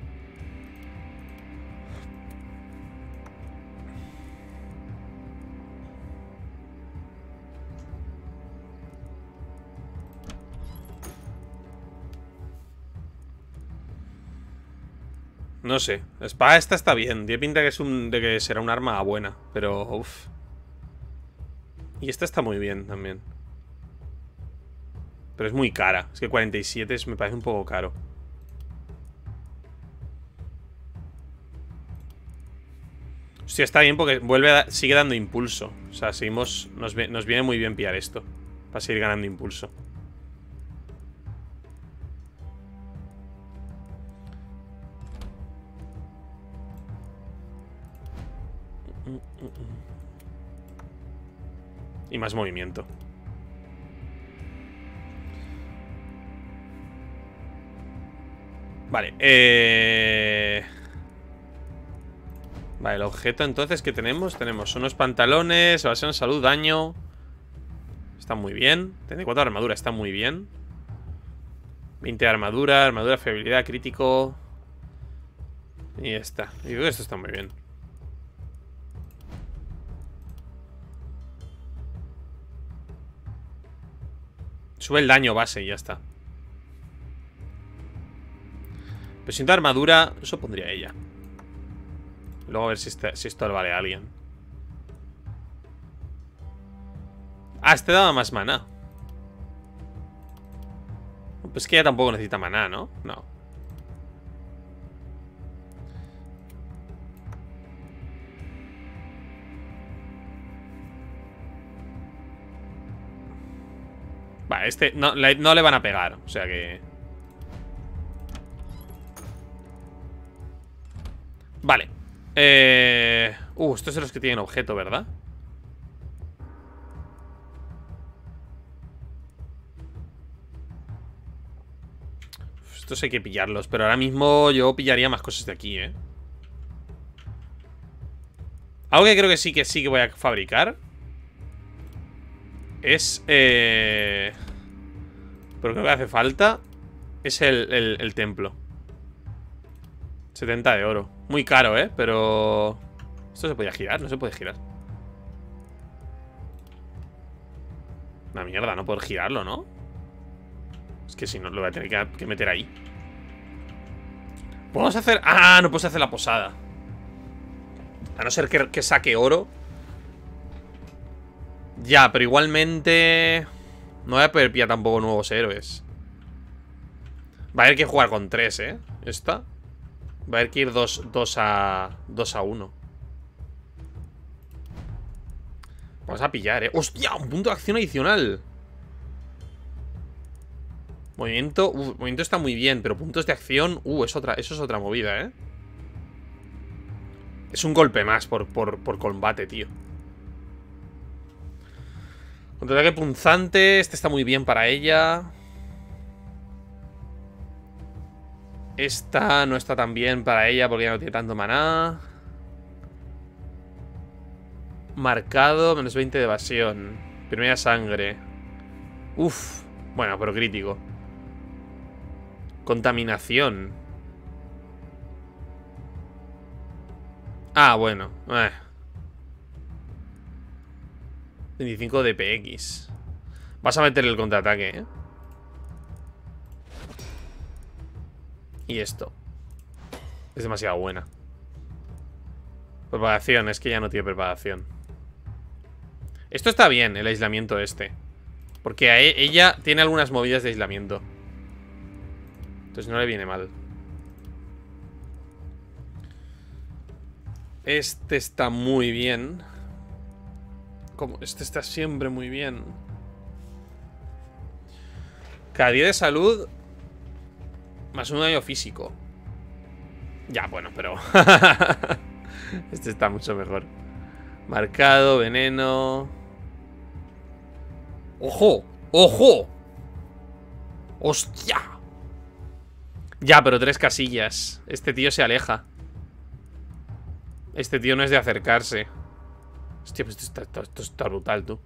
No sé, la espada esta está bien. Tiene pinta que es un, de que será un arma buena. Pero, uff. Y esta está muy bien también. Pero es muy cara. Es que cuarenta y siete es, me parece un poco caro. Hostia, está bien porque vuelve a, sigue dando impulso. O sea, seguimos. Nos, nos viene muy bien pillar esto. Para seguir ganando impulso. y más movimiento. Vale, eh... Vale, el objeto entonces que tenemos, tenemos unos pantalones, evasión, salud, daño. Está muy bien. Tiene cuatro armaduras, está muy bien. veinte de armadura, armadura, fiabilidad, crítico. Y ya está. Y creo que esto está muy bien. Sube el daño base y ya está. Pero sin tu armadura, eso pondría ella. Luego a ver si, está, si esto le vale a alguien. Ah, este daba más maná. Pues que ella tampoco necesita maná, ¿no? No. Vale, este no, no le van a pegar, o sea que... Vale. Eh... Uh, estos son los que tienen objeto, ¿verdad? Estos hay que pillarlos, pero ahora mismo yo pillaría más cosas de aquí, ¿eh? Algo que creo que sí que sí que voy a fabricar es... Eh... Pero creo que hace falta es el, el, el templo. setenta de oro. Muy caro, ¿eh? Pero... ¿Esto se podía girar? No se puede girar. Una mierda, no poder girarlo, ¿no? Es que si no, lo voy a tener que meter ahí. ¿Podemos hacer...? ¡Ah! No puedes hacer la posada. A no ser que, que saque oro. Ya, pero igualmente... No voy a poder pillar tampoco nuevos héroes. Va a haber que jugar con tres, ¿eh? Esta... Va a haber que ir dos a uno. Vamos a pillar, eh. ¡Hostia! Un punto de acción adicional. Movimiento. Uh, movimiento está muy bien, pero puntos de acción. Uh, es otra, eso es otra movida, eh. Es un golpe más por, por, por combate, tío. Contraataque punzante. Este está muy bien para ella. Esta no está tan bien para ella porque ya no tiene tanto maná. Marcado, menos veinte de evasión. Primera sangre. Uf, bueno, pero crítico. Contaminación. Ah, bueno. Eh. veinticinco D P X. Vas a meter el contraataque, eh. Y esto. Es demasiado buena. Preparación, es que ya no tiene preparación. Esto está bien, el aislamiento este. Porque a ella tiene algunas movidas de aislamiento. Entonces no le viene mal. Este está muy bien. Como este está siempre muy bien. Cada día de salud... Más un daño físico. Ya, bueno, pero... Este está mucho mejor. Marcado, veneno... ¡Ojo! ¡Ojo! ¡Hostia! Ya, pero tres casillas. Este tío se aleja. Este tío no es de acercarse. Hostia, pues esto está, esto está brutal, tú.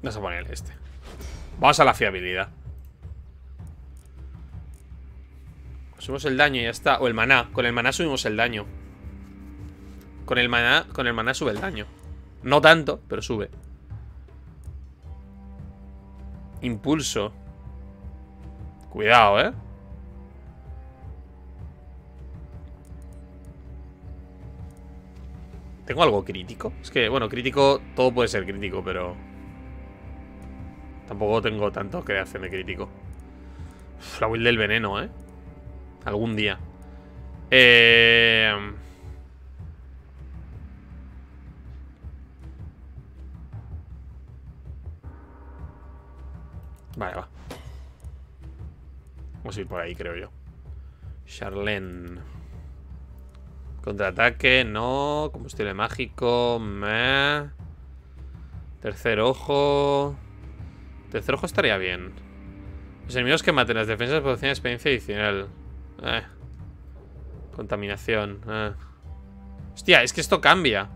Vamos a poner este. Vamos a la fiabilidad. Subimos el daño y ya está. O el maná. Con el maná subimos el daño. Con el maná, con el maná sube el daño. No tanto, pero sube. Impulso. Cuidado, eh. ¿Tengo algo crítico? Es que, bueno, crítico. Todo puede ser crítico, pero... Tampoco tengo tanto creación de crítico. Uf, la build del veneno, ¿eh? Algún día. Eh... Vale, va. Vamos a ir por ahí, creo yo. Charlene. Contraataque, no. Combustible mágico, meh. Tercer ojo. Tercer ojo estaría bien. Los enemigos que maten las defensas producen experiencia adicional. Eh. Contaminación. Eh. Hostia, es que esto cambia.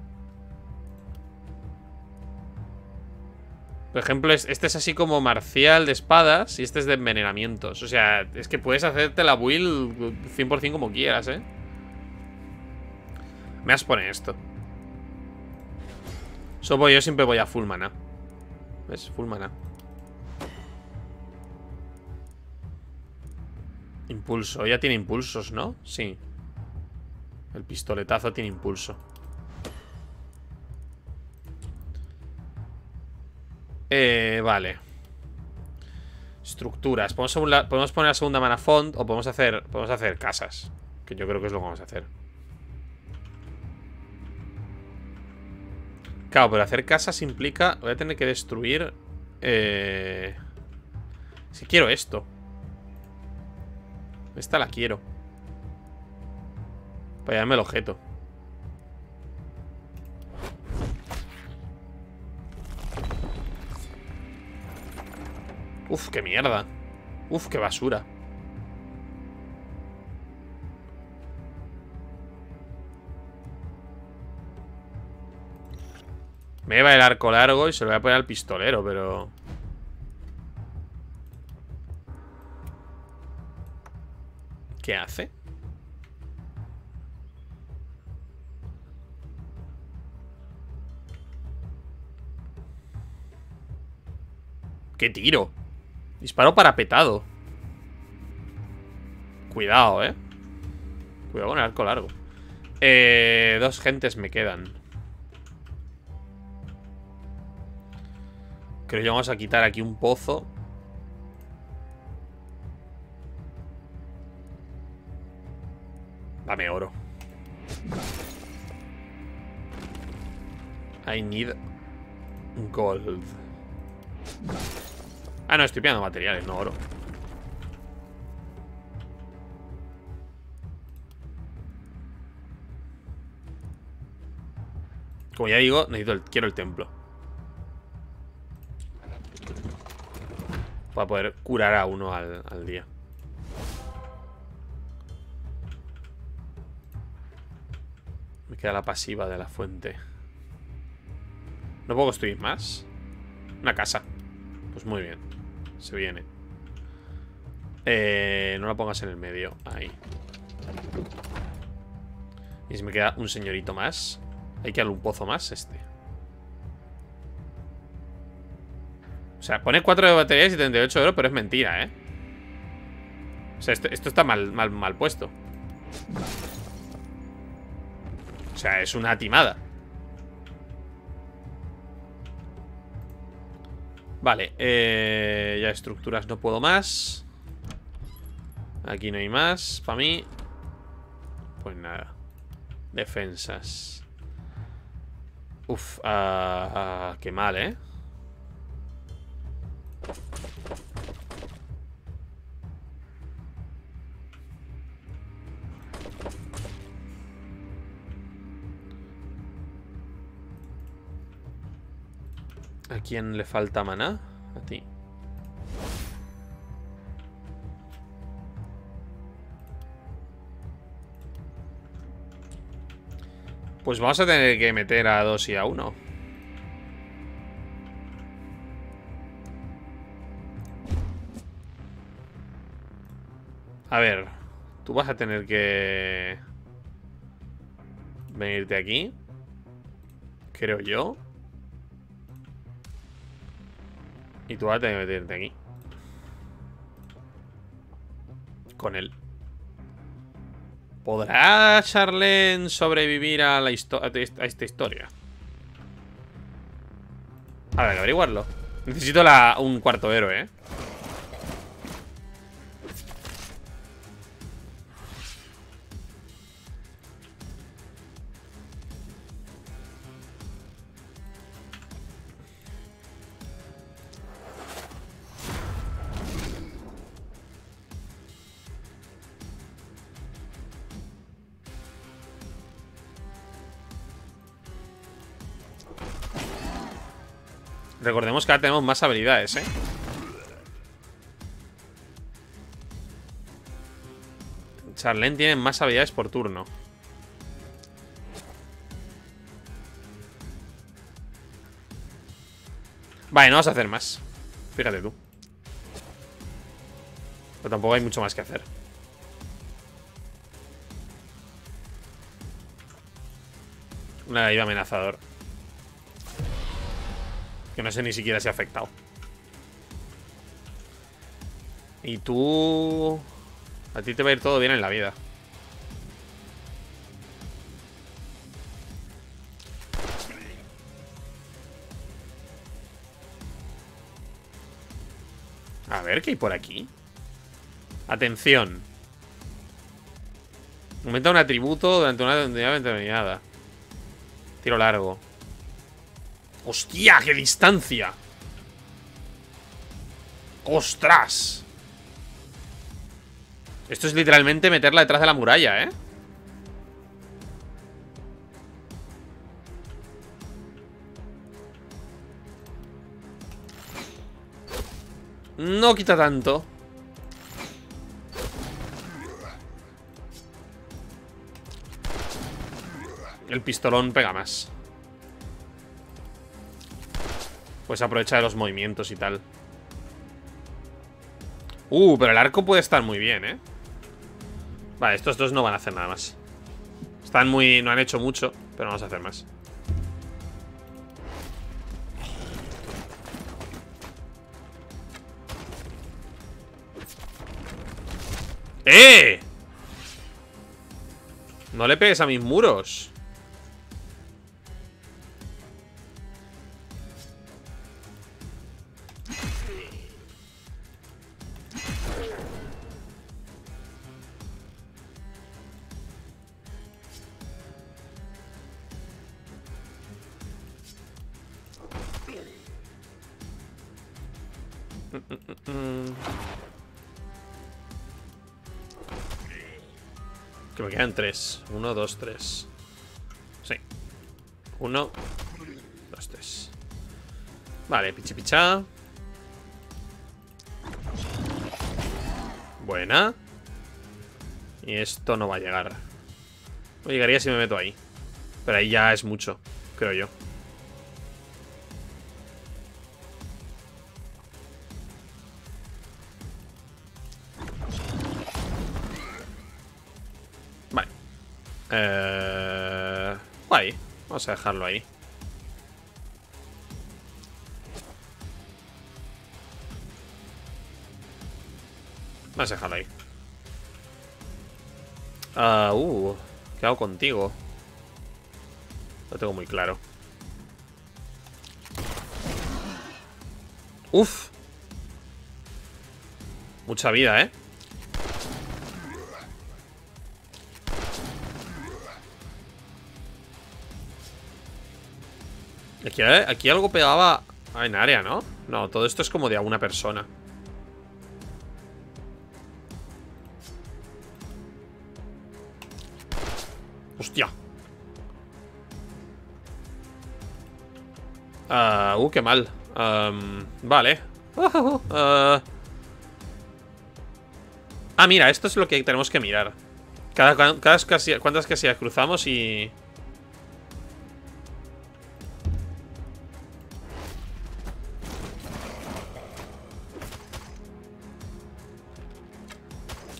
Por ejemplo, este es así como marcial de espadas y este es de envenenamientos. O sea, es que puedes hacerte la build cien por cien como quieras, ¿eh? Me has poner esto. Solo yo siempre voy a full mana. ¿Ves? Full mana. Impulso. Ya tiene impulsos, ¿no? Sí. El pistoletazo tiene impulso. Eh, vale. Estructuras. Podemos, la, podemos poner la segunda mana font o podemos hacer, podemos hacer casas. Que yo creo que es lo que vamos a hacer. Claro, pero hacer casas implica... Voy a tener que destruir... Eh... Si quiero esto. Esta la quiero. Para llevarme el objeto. Uf, qué mierda. Uf, qué basura. Me lleva el arco largo y se lo voy a poner al pistolero, pero... ¿Qué hace? ¡Qué tiro! Disparo parapetado. Cuidado, eh. Cuidado con el arco largo. Eh, dos gentes me quedan. Creo que vamos a quitar aquí un pozo. Dame oro. I need gold. Ah, no, estoy pillando materiales, no oro. Como ya digo, necesito el, quiero el templo. Para poder curar a uno al, al día. Me queda la pasiva de la fuente. ¿No puedo construir más? Una casa. Pues muy bien. Se viene. Eh, no la pongas en el medio. Ahí. Y si me queda un señorito más. Hay que darle un pozo más este. O sea, pone cuatro de batería y setenta y ocho de oro, pero es mentira, ¿eh? O sea, esto, esto está mal, mal, mal puesto. O sea, es una timada. Vale, eh, ya estructuras no puedo más. Aquí no hay más, para mí. Pues nada. Defensas. Uf, ah, ah, qué mal, ¿eh? ¿A quién le falta maná? A ti. Pues vamos a tener que meter a dos y a uno. A ver, tú vas a tener que venirte aquí, creo yo. Y tú vas a tener que meterte aquí. Con él. ¿Podrá Charlene sobrevivir a, la histo- a esta historia? A ver, averiguarlo. Necesito la, un cuarto héroe, ¿eh? Recordemos que ahora tenemos más habilidades, ¿eh? Charlene tiene más habilidades por turno. Vale, no vas a hacer más. Fíjate tú. Pero tampoco hay mucho más que hacer. Una de ahí amenazador. Que no sé ni siquiera si ha afectado. Y tú... A ti te va a ir todo bien en la vida. A ver, ¿qué hay por aquí? Atención. Aumenta un atributo durante una unidad determinada. Tiro largo. ¡Hostia! ¡Qué distancia! ¡Ostras! Esto es literalmente meterla detrás de la muralla, ¿eh? No quita tanto. El pistolón pega más. Pues aprovecha de los movimientos y tal. Uh, pero el arco puede estar muy bien, ¿eh? Vale, estos dos no van a hacer nada más. Están muy... No han hecho mucho, pero no vamos a hacer más. ¡Eh! No le pegues a mis muros. Que me quedan tres. Uno, dos, tres. Sí. Uno, dos, tres. Vale, pichipichá. Buena. Y esto no va a llegar. No llegaría si me meto ahí. Pero ahí ya es mucho, creo yo. Eh... Guay. Vamos a dejarlo ahí. Vamos a dejarlo ahí. Ah, uh, uh, ¿qué hago contigo? Lo tengo muy claro. Uf. Mucha vida, ¿eh? Aquí, aquí algo pegaba en área, ¿no? No, todo esto es como de a una persona. Hostia. Uh, uh, qué mal. Um, vale. Uh, ah, mira, esto es lo que tenemos que mirar. Cada, cada, cada, ¿Cuántas casillas cruzamos y...?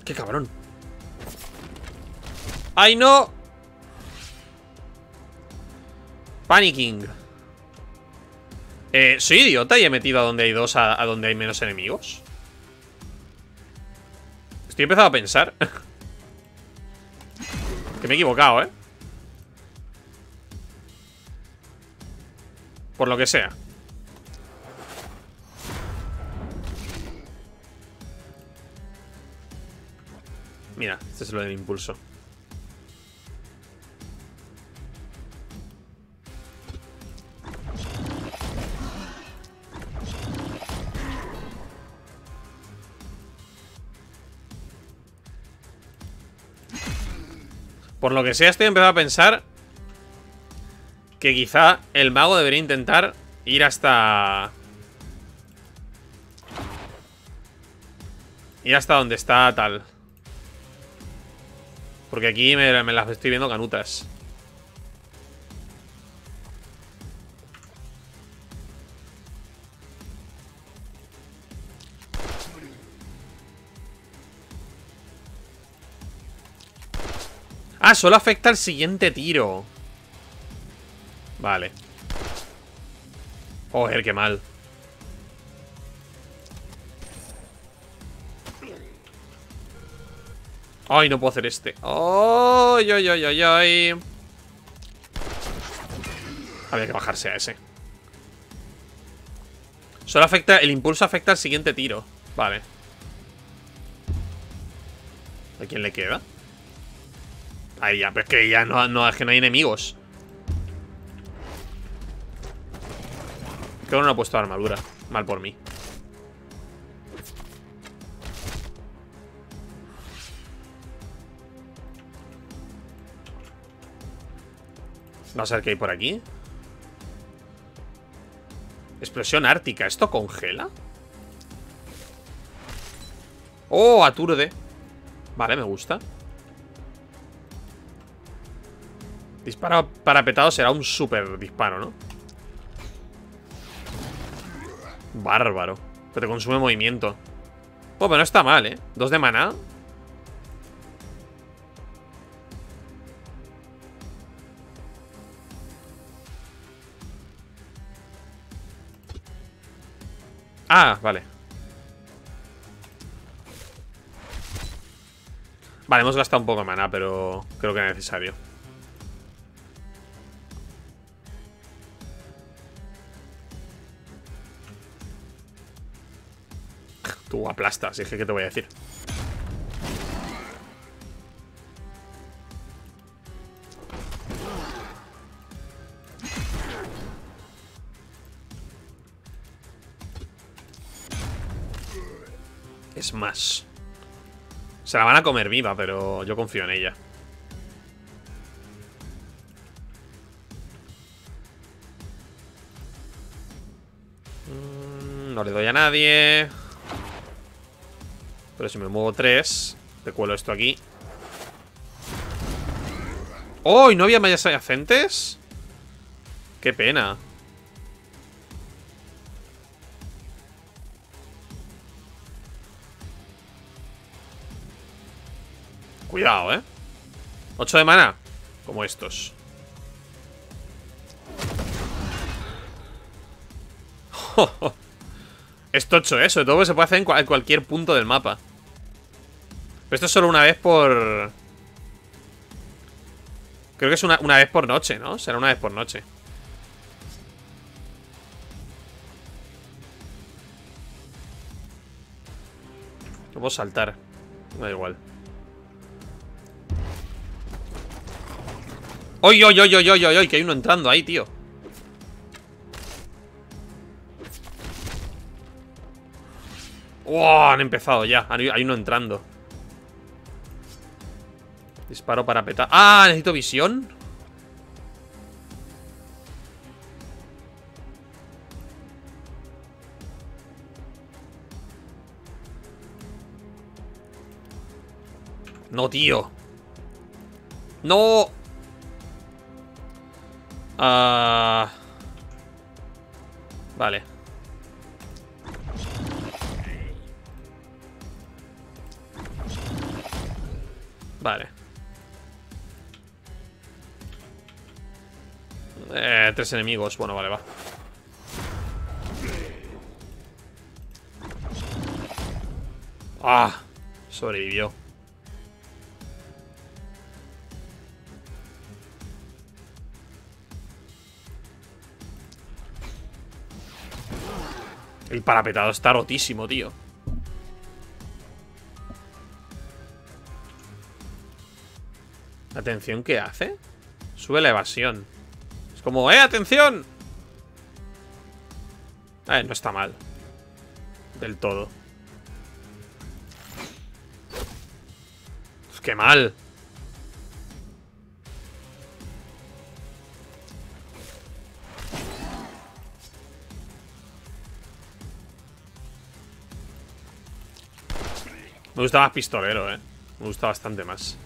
¡Qué cabrón! ¡Ay, no! Panicking. Eh, ¿soy idiota y he metido a donde hay dos a, a donde hay menos enemigos? Estoy empezando a pensar que me he equivocado, ¿eh? Por lo que sea. Mira, este es lo del impulso. Por lo que sea, estoy empezando a pensar que quizá el mago debería intentar ir hasta... Ir hasta donde está tal. Porque aquí me, me las estoy viendo canutas. Ah, solo afecta al siguiente tiro. Vale. Joder, qué mal. Ay, no puedo hacer este. Oh, ay, ay, ay, ay. Había que bajarse a ese. Solo afecta... El impulso afecta al siguiente tiro. Vale. ¿A quién le queda? Ahí ya, pero es que ya no, no, es que no hay enemigos. Creo que no ha puesto armadura. Mal por mí. Vamos a ver qué hay por aquí. Explosión ártica. ¿Esto congela? Oh, aturde. Vale, me gusta. Disparo parapetado será un super disparo, ¿no? Bárbaro. Pero te consume movimiento. Pues, pero no está mal, ¿eh? Dos de maná. Ah, vale. Vale, hemos gastado un poco de maná, pero creo que es necesario. Tú aplastas, y es que ¿qué te voy a decir? Es más. Se la van a comer viva, pero yo confío en ella. Mm, no le doy a nadie. Pero si me muevo tres, te cuelo esto aquí. ¡Oh! ¿Y no había mallas adyacentes? ¡Qué pena! Cuidado, ¿eh? ocho de mana. Como estos. Es tocho, ¿eh? Sobre todo que se puede hacer en, cu en cualquier punto del mapa. Pero esto es solo una vez por... Creo que es una, una vez por noche, ¿no? Será una vez por noche. No puedo saltar. Da igual. ¡Oy, oy, oy, oy, oy, oy! Que hay uno entrando ahí, tío. ¡Wow! Han empezado ya. Hay uno entrando. Disparo para petar. ¡Ah! Necesito visión. No, tío. No. Ah. Vale. Vale. Eh, tres enemigos. Bueno, vale, va. Ah, sobrevivió. El parapetado está rotísimo, tío. Atención, ¿qué hace? Sube la evasión. Es como, ¡eh, atención! Eh, no está mal. Del todo. Uf, ¡qué mal! Me gusta más pistolero, eh. Me gusta bastante más.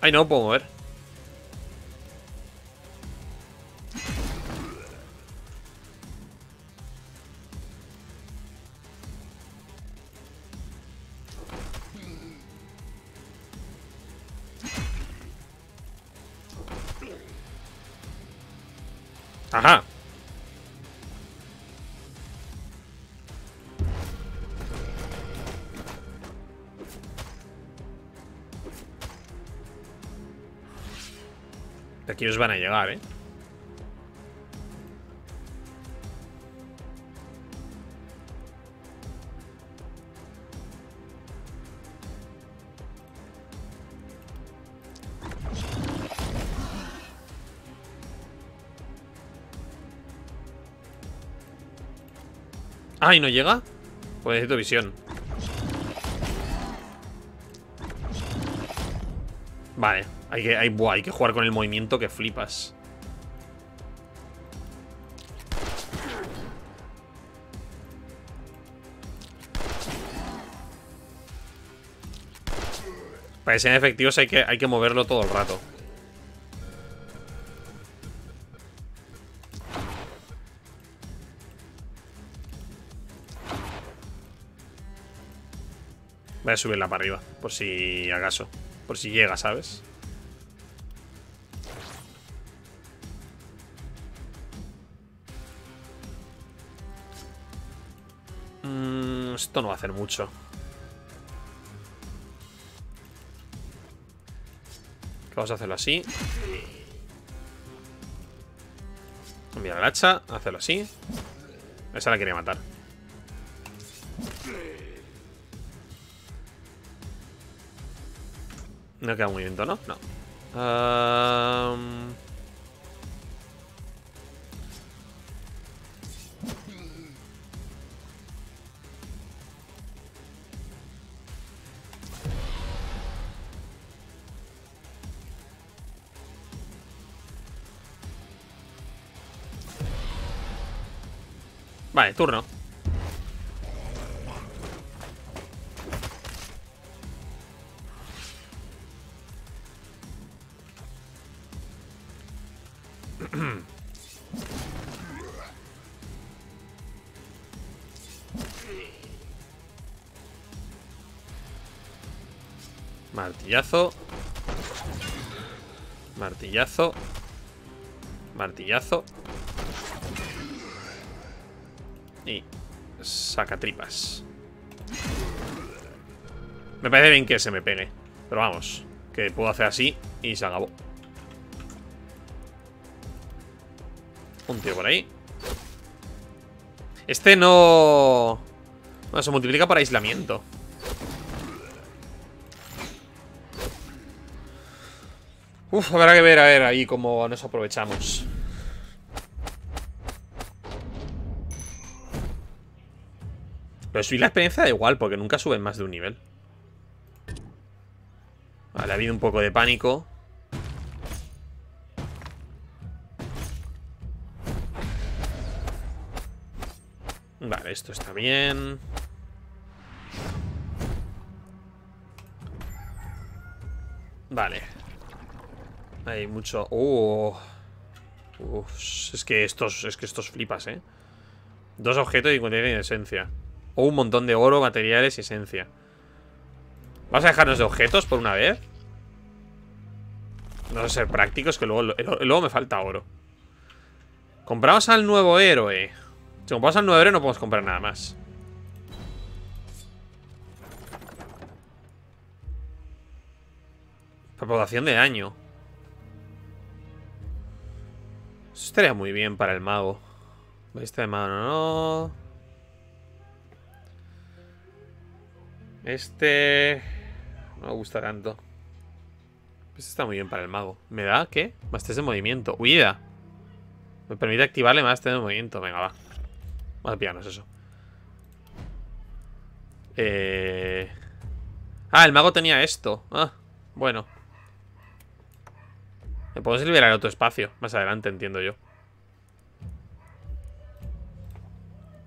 Ay, no puedo mover. Ajá. Aquí os van a llegar, ¿eh? Ah, ¿y no llega? Pues necesito visión. Vale, hay que, hay, buah, hay que jugar con el movimiento que flipas. Para que sean efectivos hay que, hay que moverlo todo el rato. Voy a subirla para arriba, por si acaso. Por si llega, ¿sabes? Mm, esto no va a hacer mucho. Vamos a hacerlo así. Mira la hacha, hacerlo así. Esa la quería matar. No queda movimiento, ¿no? No. Um... Vale, turno. Martillazo. Martillazo. Martillazo. Y saca tripas. Me parece bien que se me pegue. Pero vamos, que puedo hacer así y se acabó. Un tío por ahí. Este no... Bueno, se multiplica por aislamiento. Uf, habrá que ver, a ver, ahí cómo nos aprovechamos. Pero subir la experiencia da igual, porque nunca suben más de un nivel. Vale, ha habido un poco de pánico. Vale, esto está bien. Vale. Hay mucho... Uh. Uf, es que estos... Es que estos flipas, eh. Dos objetos y cincuenta de esencia. O un montón de oro, materiales y esencia. ¿Vamos a dejarnos de objetos por una vez? Vamos a ser prácticos, que luego, luego me falta oro. Compramos al nuevo héroe. Si compramos al nuevo héroe no podemos comprar nada más. Propagación de daño. Esto estaría muy bien para el mago. Esta de mano no. Este... No me gusta tanto. Este está muy bien para el mago. ¿Me da qué? Más tres de movimiento. ¡Huida! Me permite activarle más tres de movimiento. Venga, va. Vamos a pillarnos eso. Eh... Ah, el mago tenía esto. Ah, bueno. Me podemos liberar otro espacio más adelante, entiendo yo.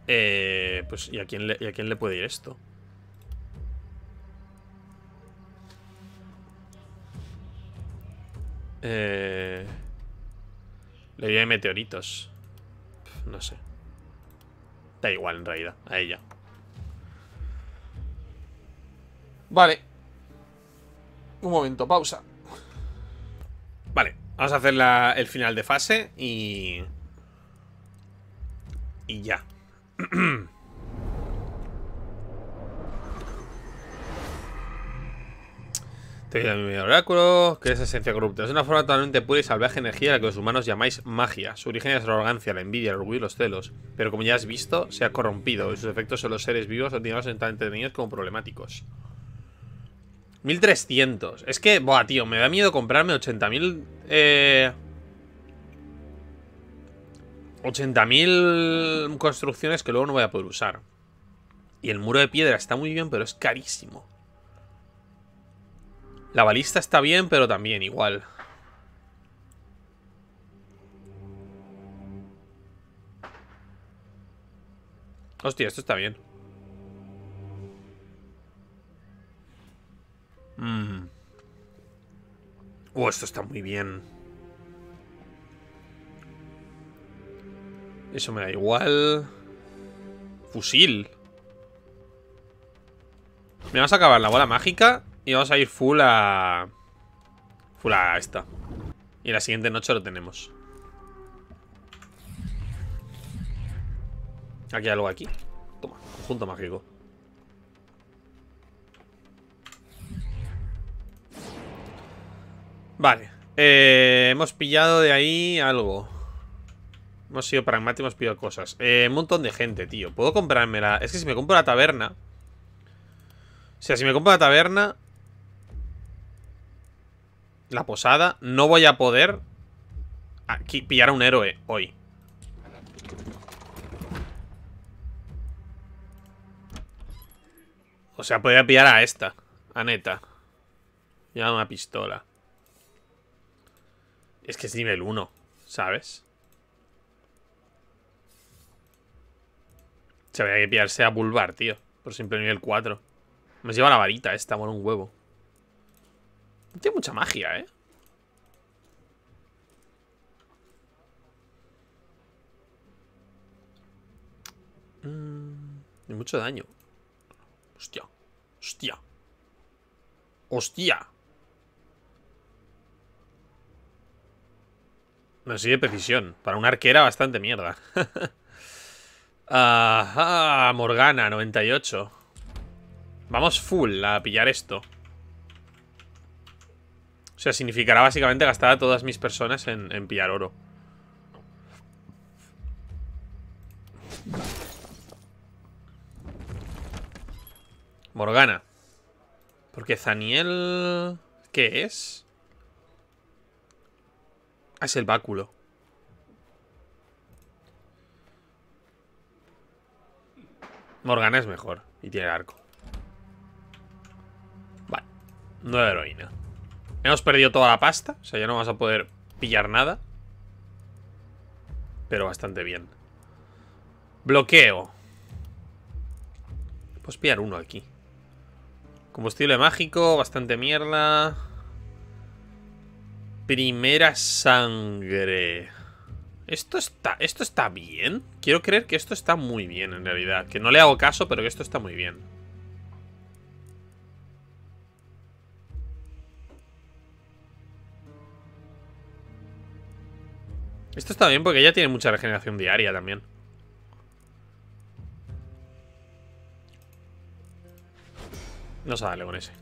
Eh, pues, ¿y a quién le, y a quién le puede ir esto? Eh, le dio de meteoritos. Pff, no sé. Da igual en realidad, a ella. Vale. Un momento, pausa. Vale, vamos a hacer la, el final de fase y... Y ya. Te doy mi oráculo, que es esencia corrupta. Es una forma totalmente pura y salvaje energía a la que los humanos llamáis magia. Su origen es la arrogancia, la envidia, el orgullo y los celos. Pero como ya has visto, se ha corrompido y sus efectos son los seres vivos ordinados en tan entretenidos como problemáticos. mil trescientos. Es que, boah, tío, me da miedo comprarme ochenta mil... Eh... ochenta mil construcciones que luego no voy a poder usar. Y el muro de piedra está muy bien, pero es carísimo. La balista está bien, pero también igual. Hostia, esto está bien. Mm. Oh, esto está muy bien. Eso me da igual. Fusil. Me vamos a acabar la bola mágica y vamos a ir full a... Full a esta. Y la siguiente noche lo tenemos. Aquí hay algo aquí. Toma, conjunto mágico. Vale, eh, hemos pillado de ahí algo. Hemos sido pragmáticos, hemos pillado cosas. Eh, un montón de gente, tío. ¿Puedo comprarme la...? Es que si me compro la taberna... O sea, si me compro la taberna... La posada... No voy a poder... Aquí, pillar a un héroe hoy. O sea, podría pillar a esta. A Neta. Lleva una pistola. Es que es nivel uno, ¿sabes? Se habría que pillarse a Bulbar, tío. Por simple nivel cuatro. Me lleva la varita esta, mola un huevo. No tiene mucha magia, ¿eh? Mm, y mucho daño. Hostia. Hostia. Hostia. No sigue precisión. Para una arquera bastante mierda. Ajá, Morgana, noventa y ocho. Vamos full a pillar esto. O sea, significará básicamente gastar a todas mis personas en, en pillar oro. Morgana. Porque Zaniel... ¿Qué es? Ah, es el báculo. Morgana es mejor. Y tiene el arco. Vale. Nueva heroína. Hemos perdido toda la pasta. O sea, ya no vamos a poder pillar nada. Pero bastante bien. Bloqueo. Pues pillar uno aquí. Combustible mágico. Bastante mierda. Primera sangre. Esto está, esto está bien. Quiero creer que esto está muy bien en realidad. Que no le hago caso, pero que esto está muy bien. Esto está bien porque ella tiene mucha regeneración diaria también. Vamos a darle con ese.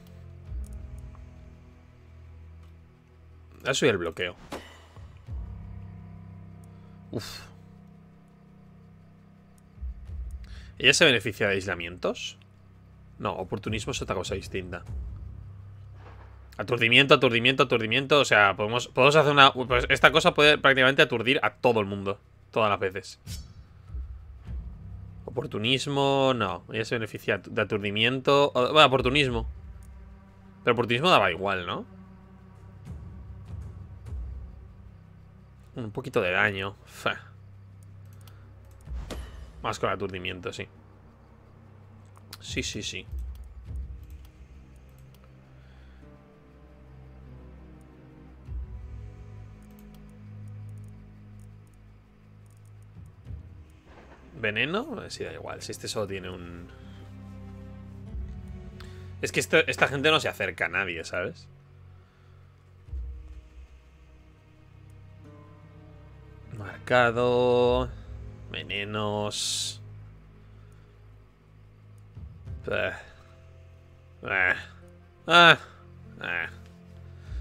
Eso y el bloqueo. Uf. ¿Ella se beneficia de aislamientos? No, oportunismo es otra cosa distinta. Aturdimiento, aturdimiento, aturdimiento. O sea, podemos, podemos hacer una... Pues esta cosa puede prácticamente aturdir a todo el mundo. Todas las veces. Oportunismo... No, ella se beneficia de aturdimiento... Bueno, oportunismo. Pero oportunismo daba igual, ¿no? Un poquito de daño. Fah. Más con aturdimiento, sí. Sí, sí, sí. Veneno, sí, da igual. Si este solo tiene un... Es que esto, esta gente no se acerca a nadie, ¿sabes? Marcado. Venenos. Ah, ah, ah.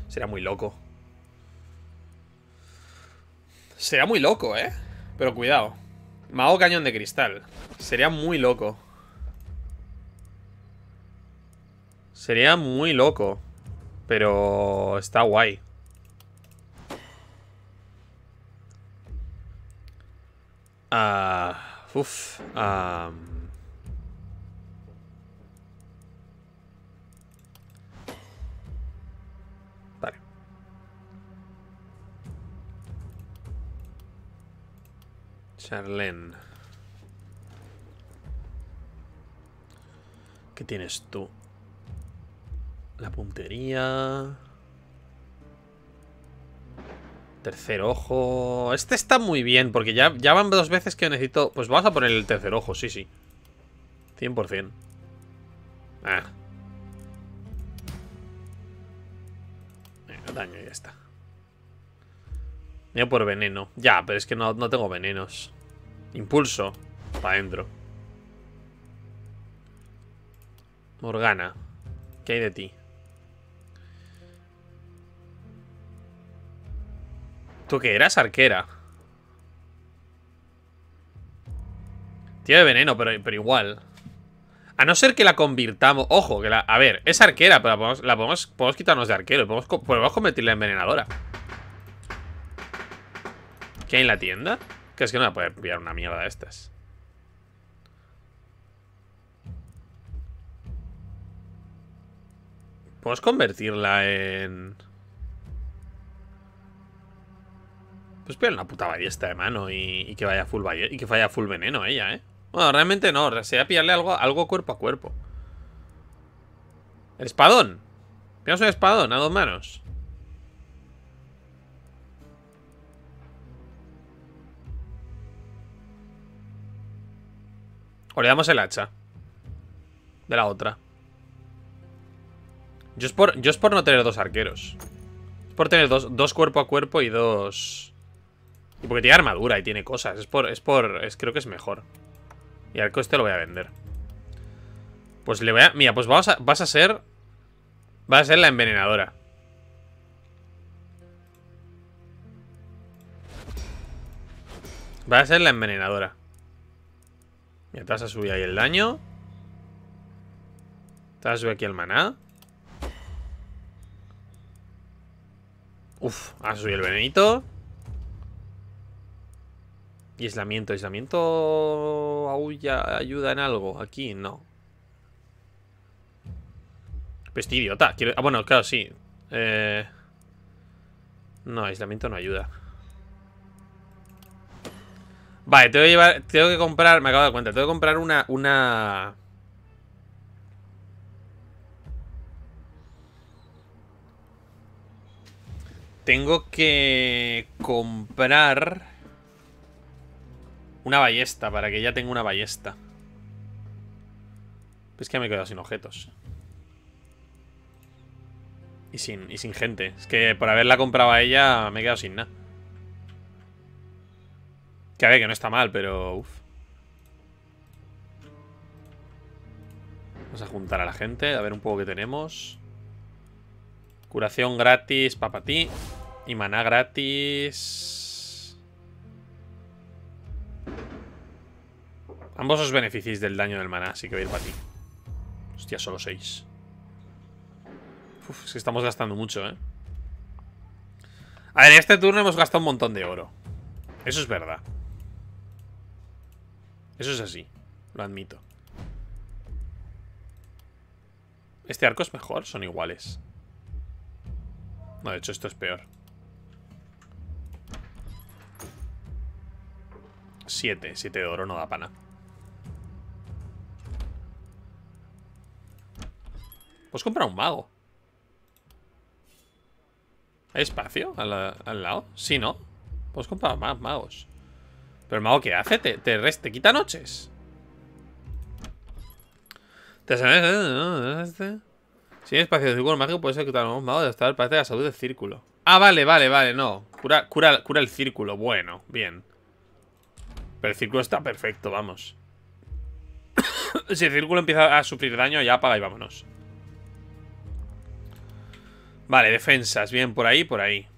Será muy loco. Será muy loco, ¿eh? Pero cuidado. Mago cañón de cristal. Sería muy loco. Sería muy loco. Pero está guay. Ah, uf. Ah. Charlene. ¿Qué tienes tú? La puntería. Tercer ojo. Este está muy bien, porque ya, ya van dos veces que necesito. Pues vamos a poner el tercer ojo, sí, sí. cien por cien. Ah. Venga, daño y ya está. Mira por veneno. Ya, pero es que no, no tengo venenos. Impulso. Para adentro. Morgana. ¿Qué hay de ti? ¿Tú qué eras? Arquera. Tiene veneno, pero, pero igual. A no ser que la convirtamos... Ojo, que la... A ver, es arquera, pero la podemos, la podemos, podemos quitarnos de arquero. Podemos, podemos convertirla en envenenadora. ¿Qué hay en la tienda? Que es que no la puede pillar una mierda de estas. Podemos convertirla en... Pues pillar una puta ballesta de mano y, y que vaya full balle... y que vaya full veneno ella, ¿eh? Bueno, realmente no. Sería pillarle algo, algo cuerpo a cuerpo. El espadón. Pillamos un espadón a dos manos. O le damos el hacha. De la otra. Yo es por, yo es por no tener dos arqueros. Es por tener dos, dos cuerpo a cuerpo y dos... Y porque tiene armadura y tiene cosas. Es por... Es por es, creo que es mejor. Y al coste lo voy a vender. Pues le voy a... Mira, pues vamos a, vas a ser... Vas a ser la envenenadora. Vas a ser la envenenadora. Mira, te vas a subir ahí el daño. Te vas a subir aquí el maná. Uf, vas a subir el venenito. Y aislamiento, aislamiento... Aulla, ayuda en algo. Aquí no. Pero estoy idiota. Quiero... Ah, bueno, claro, sí. Eh... No, aislamiento no ayuda. Vale, tengo que llevar. Tengo que comprar. Me acabo de dar cuenta. Tengo que comprar una. Una. Tengo que comprar una ballesta. Para que ya tenga una ballesta. Es que me he quedado sin objetos. Y sin, y sin gente. Es que por haberla comprado a ella me he quedado sin nada. Que a ver, que no está mal, pero... Uf. Vamos a juntar a la gente. A ver un poco que tenemos. Curación gratis para ti. Y maná gratis. Ambos os beneficiéis del daño del maná. Así que va a ir para ti. Hostia, solo seis. Uf, es que estamos gastando mucho, ¿eh? A ver, en este turno hemos gastado un montón de oro. Eso es verdad. Eso es así, lo admito. ¿Este arco es mejor? Son iguales. No, de hecho esto es peor. siete. siete de oro no da pana. Pues compra un mago. ¿Hay espacio al, al lado? Sí, ¿no? Pues comprar más magos. ¿Pero el mago qué hace? ¿Te, te, resta, te quita noches? ¿Te sabes? Si hay espacio de círculo mágico, puedes ejecutar un mago de estar al parte de la salud del círculo. Ah, vale, vale, vale, no. Cura, cura, cura el círculo. Bueno, bien. Pero el círculo está perfecto, vamos. Si el círculo empieza a sufrir daño, ya apaga y vámonos. Vale, defensas, bien, por ahí, por ahí.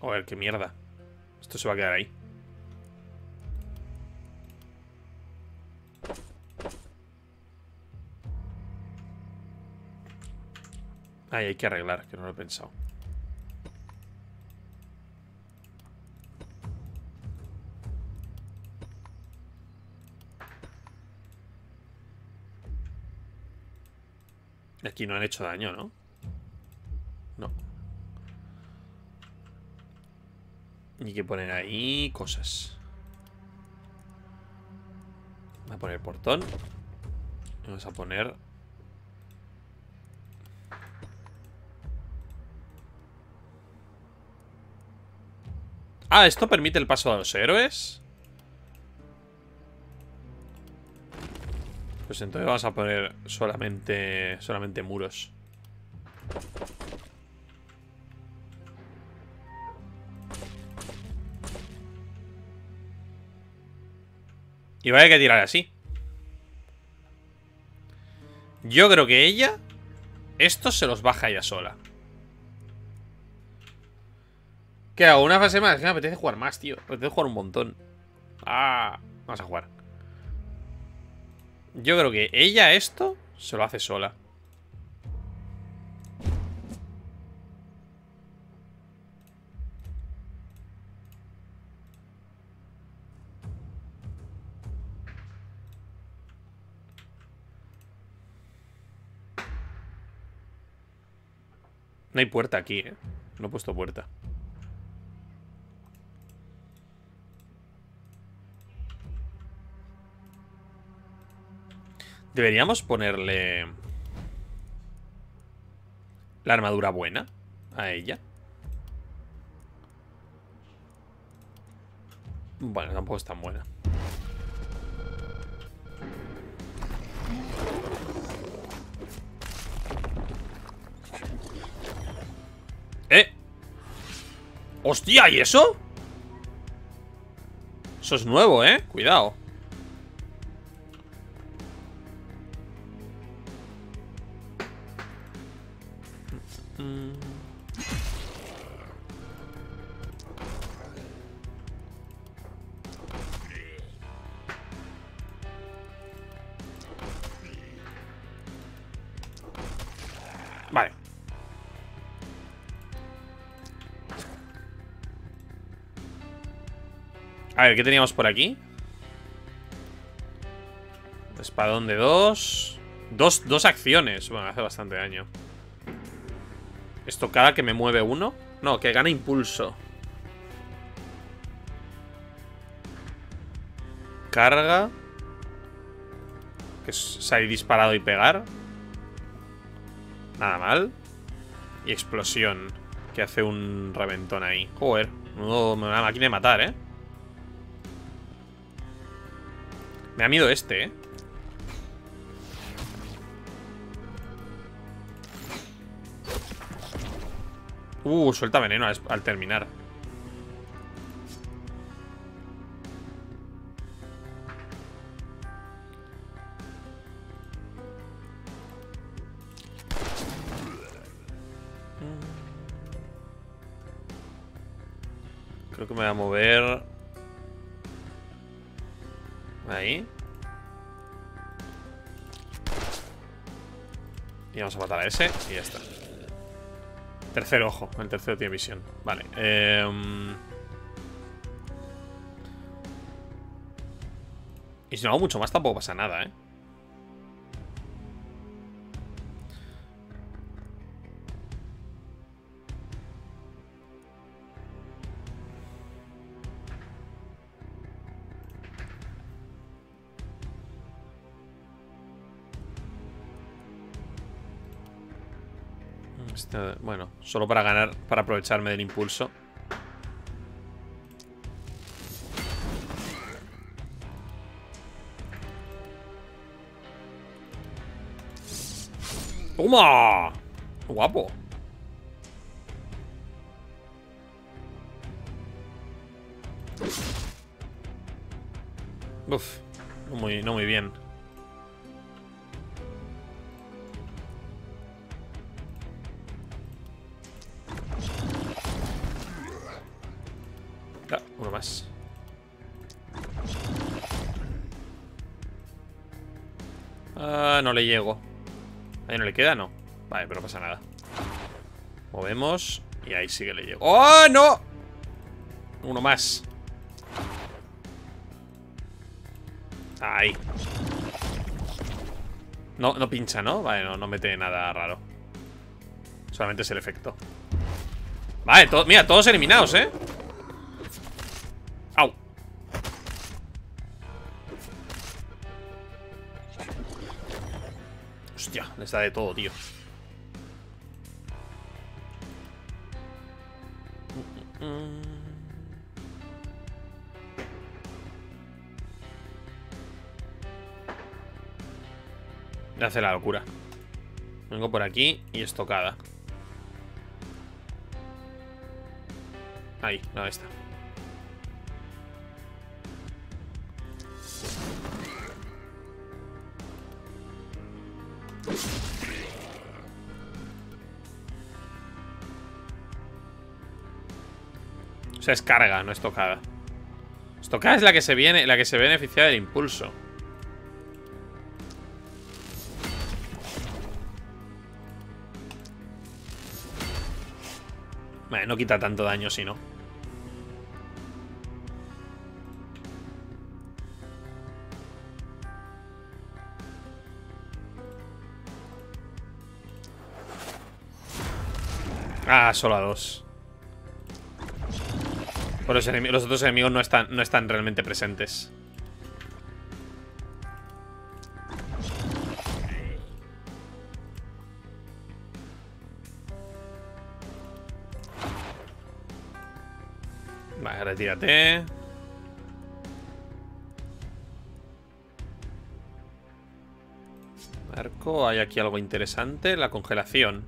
Joder, qué mierda. Esto se va a quedar ahí. Ay, hay que arreglar, que no lo he pensado. Aquí no han hecho daño, ¿no? No. Y hay que poner ahí cosas. Voy a poner portón. Vamos a poner... Ah, ¿esto permite el paso de los héroes? Pues entonces vamos a poner solamente solamente muros. Y vaya que tirar así. Yo creo que ella... Esto se los baja ella sola. ¿Qué hago? Una fase más. Es que me apetece jugar más, tío. Me apetece jugar un montón. Ah, vamos a jugar. Yo creo que ella esto se lo hace sola. No hay puerta aquí, eh. No he puesto puerta. Deberíamos ponerle la armadura buena a ella. Bueno, tampoco es tan buena. ¡Eh! ¡Hostia! ¿Y eso? Eso es nuevo, ¿eh? Cuidado. Vale. A ver, ¿qué teníamos por aquí? Espadón de dos. Dos, dos acciones. Bueno, hace bastante daño. Esto cada que me mueve uno. No, que gana impulso. Carga. Que es salir disparado y pegar. Nada mal. Y explosión. Que hace un reventón ahí. Joder, menudo, una máquina de matar, eh. Me ha miedo este, eh. Uh, suelta veneno al, al terminar. Creo que me voy a mover. Ahí. Y vamos a matar a ese y ya está. Tercer ojo, el tercero tiene visión. Vale, eh... y si no hago mucho más tampoco pasa nada, eh. Este, bueno, solo para ganar, para aprovecharme del impulso. ¡Toma! ¡Guapo! Uf, no muy, no muy bien. Ah, uno más. Ah, no le llego. Ahí no le queda, no. Vale, pero no pasa nada. Movemos. Y ahí sí que le llego. ¡Oh, no! Uno más. Ahí. No, no pincha, ¿no? Vale, no, no mete nada raro. Solamente es el efecto. Vale, to- mira, todos eliminados, ¿eh? Au. Hostia, les da de todo, tío. Me hace la locura. Vengo por aquí y estocada. Ahí, no, ahí está. O sea, es carga, no es tocada. Estocada es la que se viene, la que se beneficia del impulso. Vale, no quita tanto daño, si no. Ah, solo a dos. Por los, los otros enemigos no están, no están realmente presentes. Vale, retírate. Arco, hay aquí algo interesante. La congelación.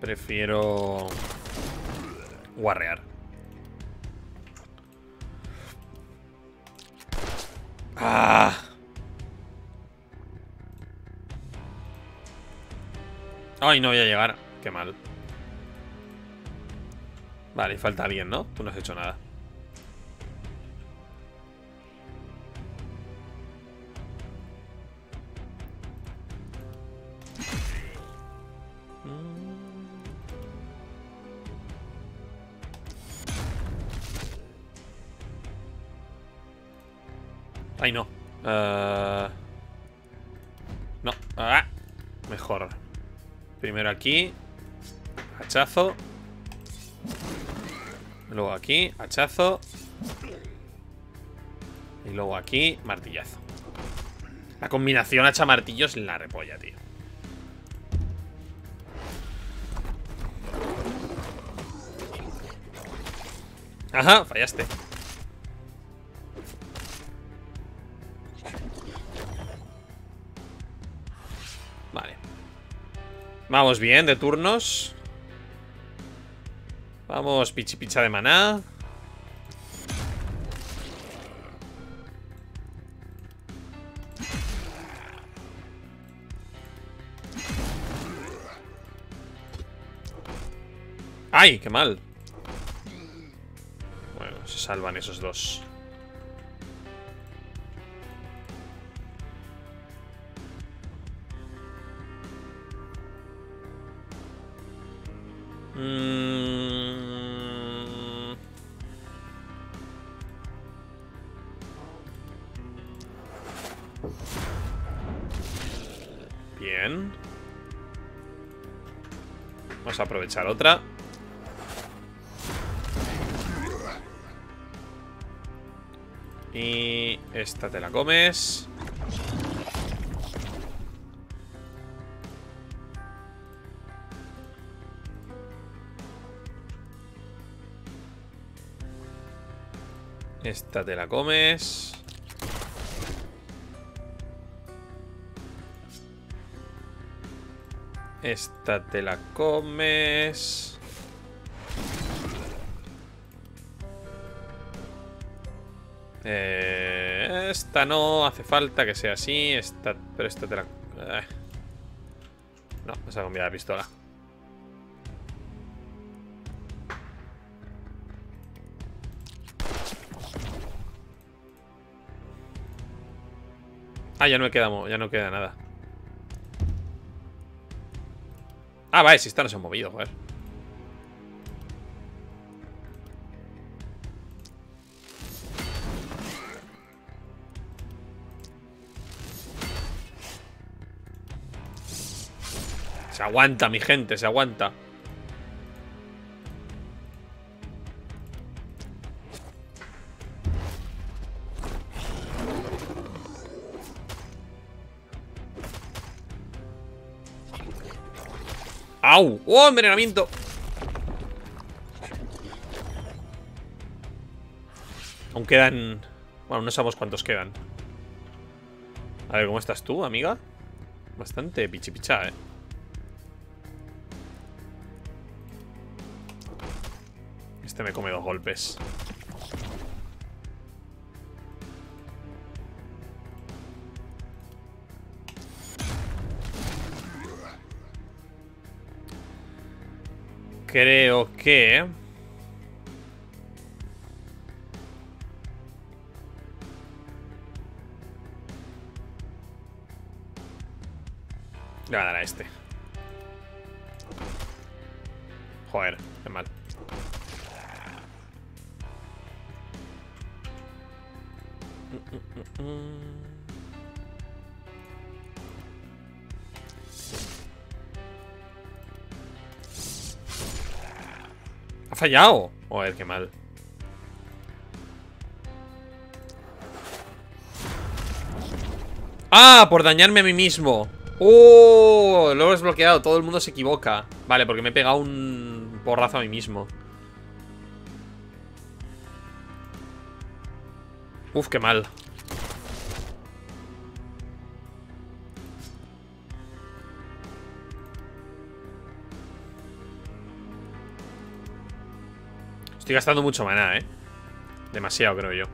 Prefiero guarrear. ¡Ah! Ay, no voy a llegar. Qué mal. Vale, falta alguien, ¿no? Tú no has hecho nada. Ay, no. Uh... No. Ah, mejor. Primero aquí. Hachazo. Luego aquí. Hachazo. Y luego aquí. Martillazo. La combinación hacha-martillo es la repolla, tío. Ajá, fallaste. Vamos bien de turnos. Vamos, pichi picha de maná. ¡Ay, qué mal! Bueno, se salvan esos dos. Bien. Vamos a aprovechar otra. Y esta te la comes. Esta te la comes. Esta te la comes. Eh, esta no hace falta que sea así. Esta, pero esta te la... Eh. No, esa combina la pistola. Ah, ya no me queda, ya no queda nada. Ah, vale, si estas no se han movido, joder. Se aguanta, mi gente, se aguanta. ¡Au! ¡Oh, envenenamiento! Aún quedan... Bueno, no sabemos cuántos quedan. A ver, ¿cómo estás tú, amiga? Bastante pichipichá, eh. Este me come dos golpes. Creo que... Le voy a dar a este. Joder, qué mal. Mm, mm, mm, mm. ¡Ha fallado! Joder, qué mal. ¡Ah! Por dañarme a mí mismo. ¡Oh! Lo he desbloqueado. Todo el mundo se equivoca. Vale, porque me he pegado un porrazo a mí mismo. Uf, qué mal. Estoy gastando mucho maná, eh. Demasiado, creo yo.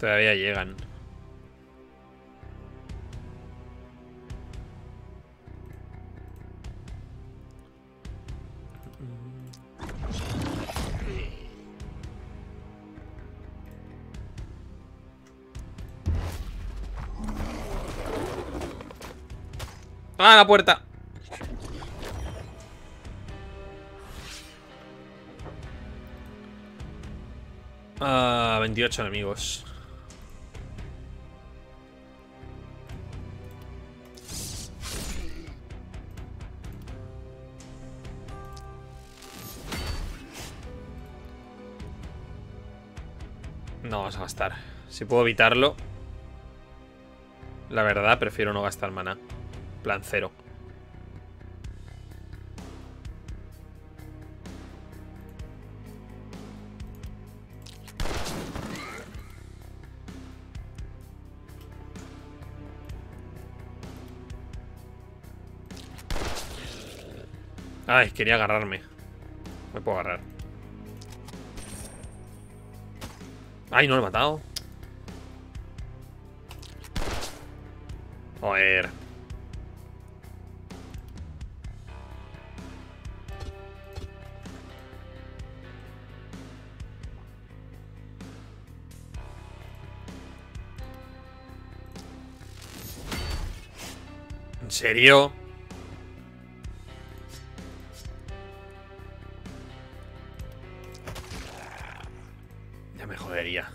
Todavía llegan. ¡Ah, la puerta! Ah, veintiocho enemigos. No vamos a gastar. Si puedo evitarlo, la verdad prefiero no gastar maná. Plan cero. Ay, quería agarrarme. Me puedo agarrar. Ay, no lo he matado. Joder. ¿En serio? Ya me jodería.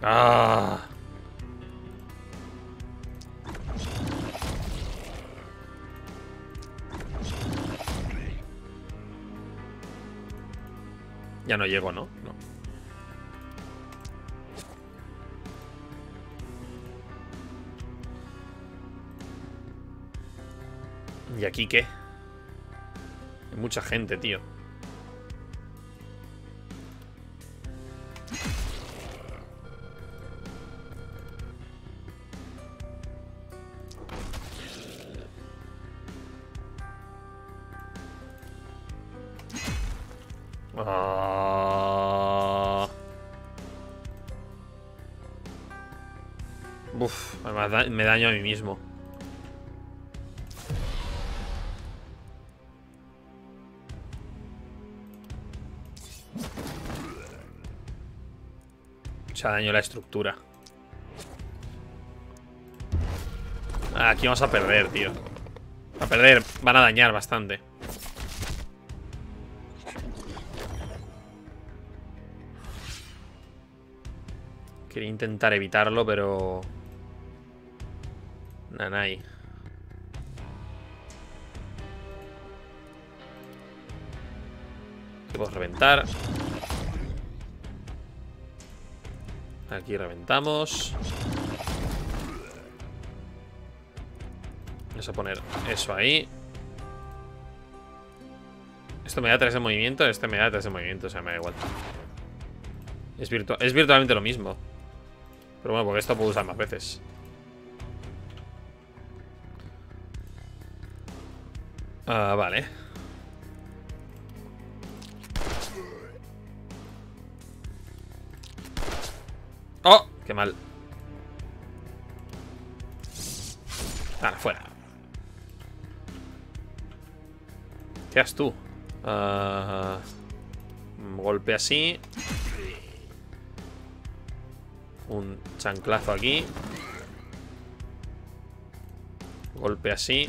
Ah. Ya no llego, ¿no? No. ¿Y aquí qué? Hay mucha gente, tío. Me daño a mí mismo. O sea, daño la estructura. Ah, aquí vamos a perder, tío. A perder, van a dañar bastante. Quería intentar evitarlo, pero... Nanay. Podemos reventar. Aquí reventamos. Vamos a poner eso ahí. Esto me da tres de movimiento. Este me da tres de movimiento. O sea, me da igual. Es, virtu es virtualmente lo mismo. Pero bueno, porque esto puedo usar más veces. Ah, vale. ¡Oh! ¡Qué mal! Ah, fuera. ¿Qué haces tú? Uh, un golpe así. Un chanclazo aquí. Golpe así.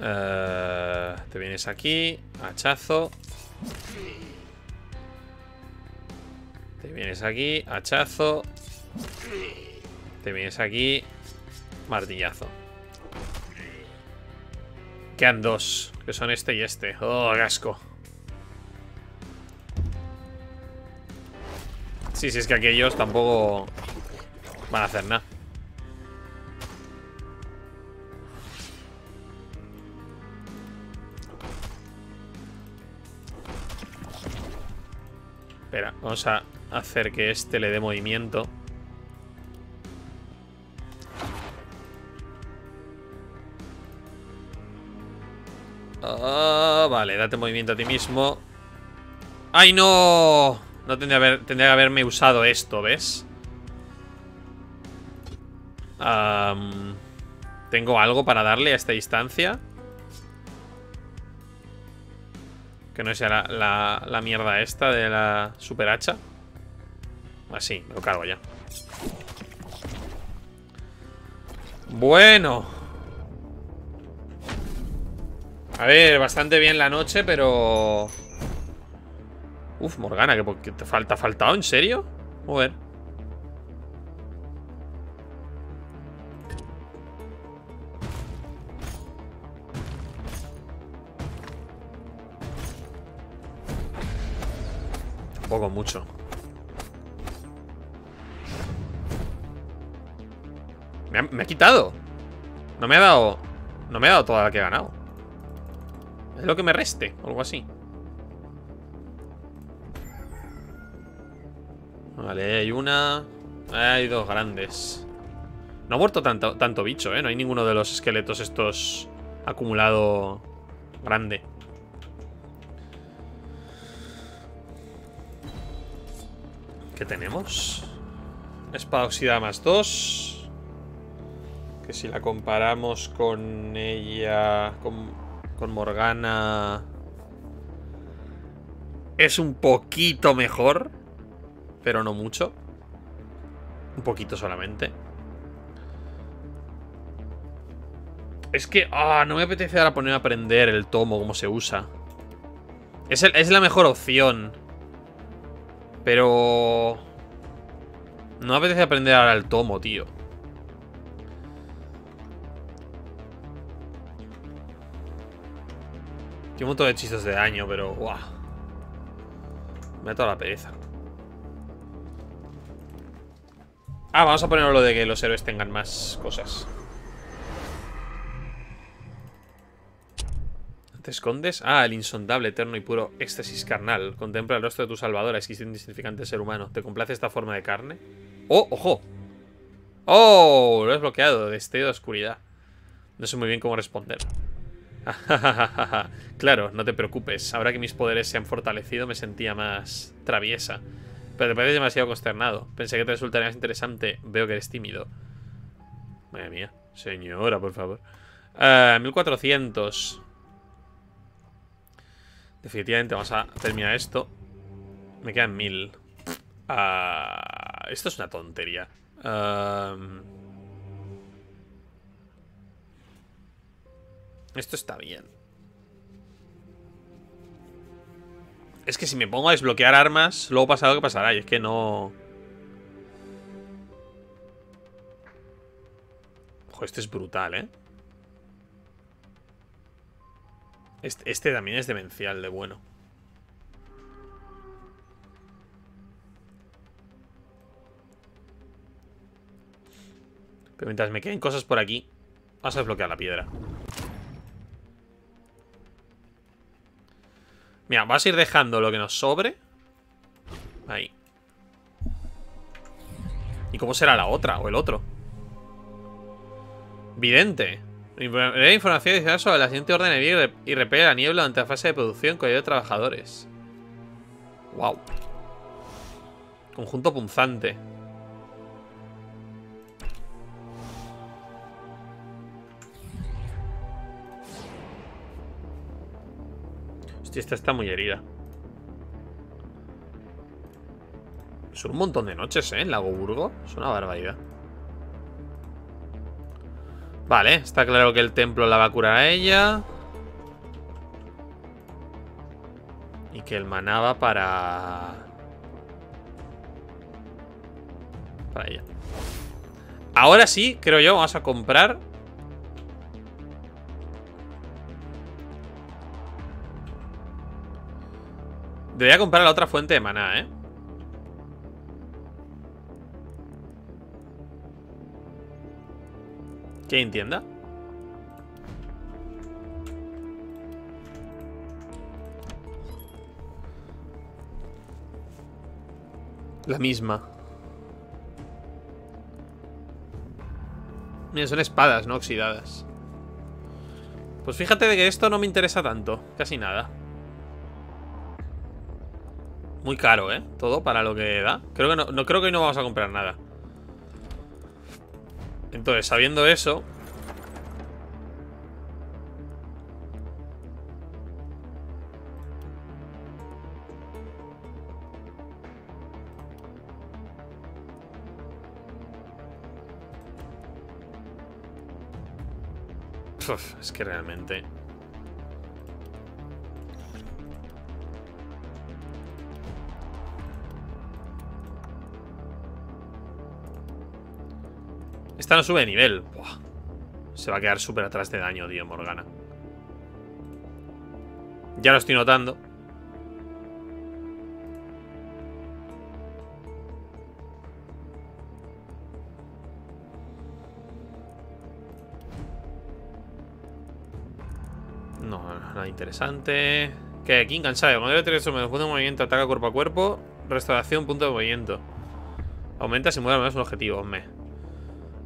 Uh, te vienes aquí, hachazo. Te vienes aquí, hachazo. Te vienes aquí, martillazo. Quedan dos, que son este y este. Oh, qué asco. Sí, sí, es que aquellos tampoco van a hacer nada. Espera, vamos a hacer que este le dé movimiento. Oh, vale, date movimiento a ti mismo. ¡Ay, no! No tendría que, haber, tendría que haberme usado esto, ¿ves? Um, ¿Tengo algo para darle a esta distancia? Que no sea la, la, la mierda esta de la super hacha. Así, me lo cargo ya. Bueno. A ver, bastante bien la noche, pero... Uf, Morgana, que porque te falta faltado, ¿en serio? A ver. Poco mucho. Me ha, me ha quitado. No me ha dado. No me ha dado toda la que he ganado. Es lo que me reste, o algo así. Vale, hay una. Hay dos grandes. No ha muerto tanto, tanto bicho, ¿eh? No hay ninguno de los esqueletos estos acumulado grande. ¿Qué tenemos? Espada oxidada más dos. Que si la comparamos con ella... Con, con Morgana... Es un poquito mejor. Pero no mucho. Un poquito solamente. Es que... ah, no me apetece ahora poner a aprender el tomo, cómo se usa. Es, el, es la mejor opción. Pero... no me apetece aprender ahora el tomo, tío. Tiene un montón de hechizos de daño, pero... ¡guau! Me da toda la pereza. Ah, vamos a ponerlo de que los héroes tengan más cosas. ¿Te escondes? Ah, el insondable, eterno y puro éxtasis carnal. Contempla el rostro de tu salvador, exquisito y insignificante ser humano. ¿Te complace esta forma de carne? ¡Oh, ojo! ¡Oh! Lo he bloqueado, destello de oscuridad. No sé muy bien cómo responder. Claro, no te preocupes. Ahora que mis poderes se han fortalecido, me sentía más traviesa. Pero te pareces demasiado consternado. Pensé que te resultaría más interesante. Veo que eres tímido. Madre mía. Señora, por favor. Uh, mil cuatrocientos. Definitivamente vamos a terminar esto. Me quedan mil. Uh, esto es una tontería. Uh, esto está bien. Es que si me pongo a desbloquear armas, luego pasa lo que pasará. Y es que no... Ojo, este es brutal, ¿eh? Este, este también es demencial de bueno. Pero mientras me queden cosas por aquí, vamos a desbloquear la piedra. Mira, vas a ir dejando lo que nos sobre. Ahí. ¿Y cómo será la otra o el otro? Vidente. Breve información adicional sobre la siguiente orden de y repele la niebla durante la fase de producción con ayuda de trabajadores. Wow. Conjunto punzante. Hostia, esta está muy herida. Son un montón de noches, ¿eh? En Lago Burgo. Es una barbaridad. Vale, está claro que el templo la va a curar a ella. Y que el maná va para... para ella. Ahora sí, creo yo, vamos a comprar. Debería comprar la otra fuente de maná, ¿eh? ¿Qué entienda? La misma. Mira, son espadas, ¿no? Oxidadas. Pues fíjate de que esto no me interesa tanto. Casi nada. Muy caro, ¿eh? Todo para lo que da. Creo que no, no creo que hoy no vamos a comprar nada. Entonces, sabiendo eso, uf, es que realmente... esta no sube de nivel. Buah. Se va a quedar súper atrás de daño, tío, Morgana. Ya lo estoy notando. No, no, nada interesante. Que aquí, incansable. Cuando yo te resumo, punto de movimiento, ataca cuerpo a cuerpo. Restauración, punto de movimiento. Aumenta si mueve al menos un objetivo. Meh.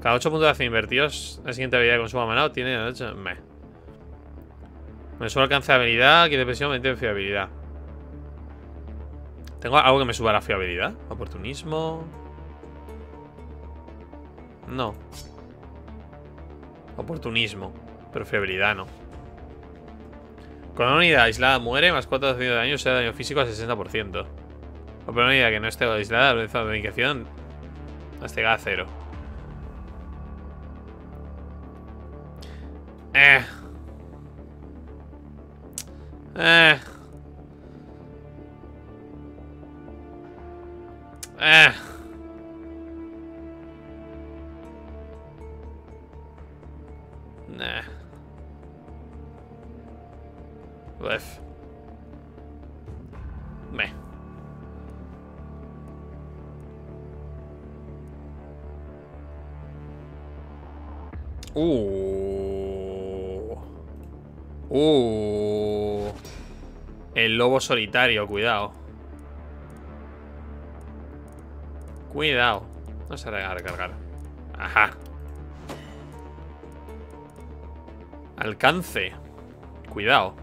Cada ocho puntos de acción invertidos, la siguiente habilidad que consuma maná tiene ocho. Meh. Me sube alcance de habilidad, quita presión, veinte de fiabilidad. ¿Tengo algo que me suba la fiabilidad? Oportunismo. No. Oportunismo. Pero fiabilidad no. Cuando una unidad aislada muere, más cuatro de daño, sea daño físico al sesenta por ciento. O por una unidad que no esté aislada, la velocidad de indicación hasta llegar a cero. Eh. Eh. Eh. Nah. Blef. Meh. Uh. Uh. El lobo solitario, cuidado. Cuidado. No se va a recargar. Ajá. Alcance. Cuidado.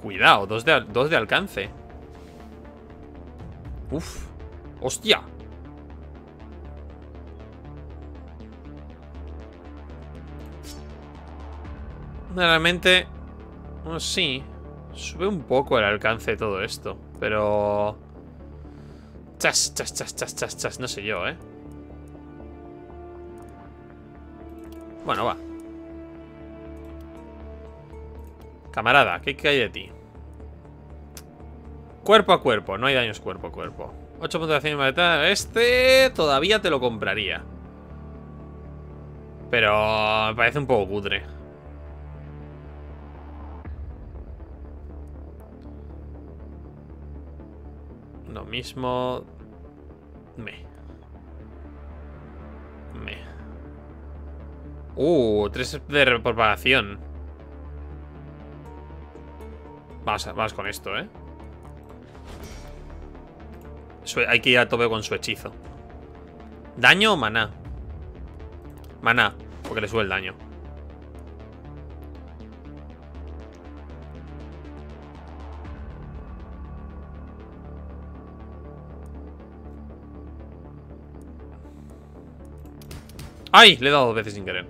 Cuidado. Dos de, dos de alcance. Uf. Hostia. Realmente. Bueno, sí. Sube un poco el alcance de todo esto. Pero... Chas, chas, chas, chas, chas, chas. No sé yo, ¿eh? Bueno, va. Camarada, ¿qué hay de ti? Cuerpo a cuerpo. No hay daños cuerpo a cuerpo. ocho puntos de acción inmediata. Este todavía te lo compraría. Pero... me parece un poco cutre. Lo mismo. Me. Me. Uh, tres de propagación. Vamos, a, vamos con esto, ¿eh? Hay que ir a tope con su hechizo. ¿Daño o maná? Maná, porque le sube el daño. ¡Ay! Le he dado dos veces sin querer.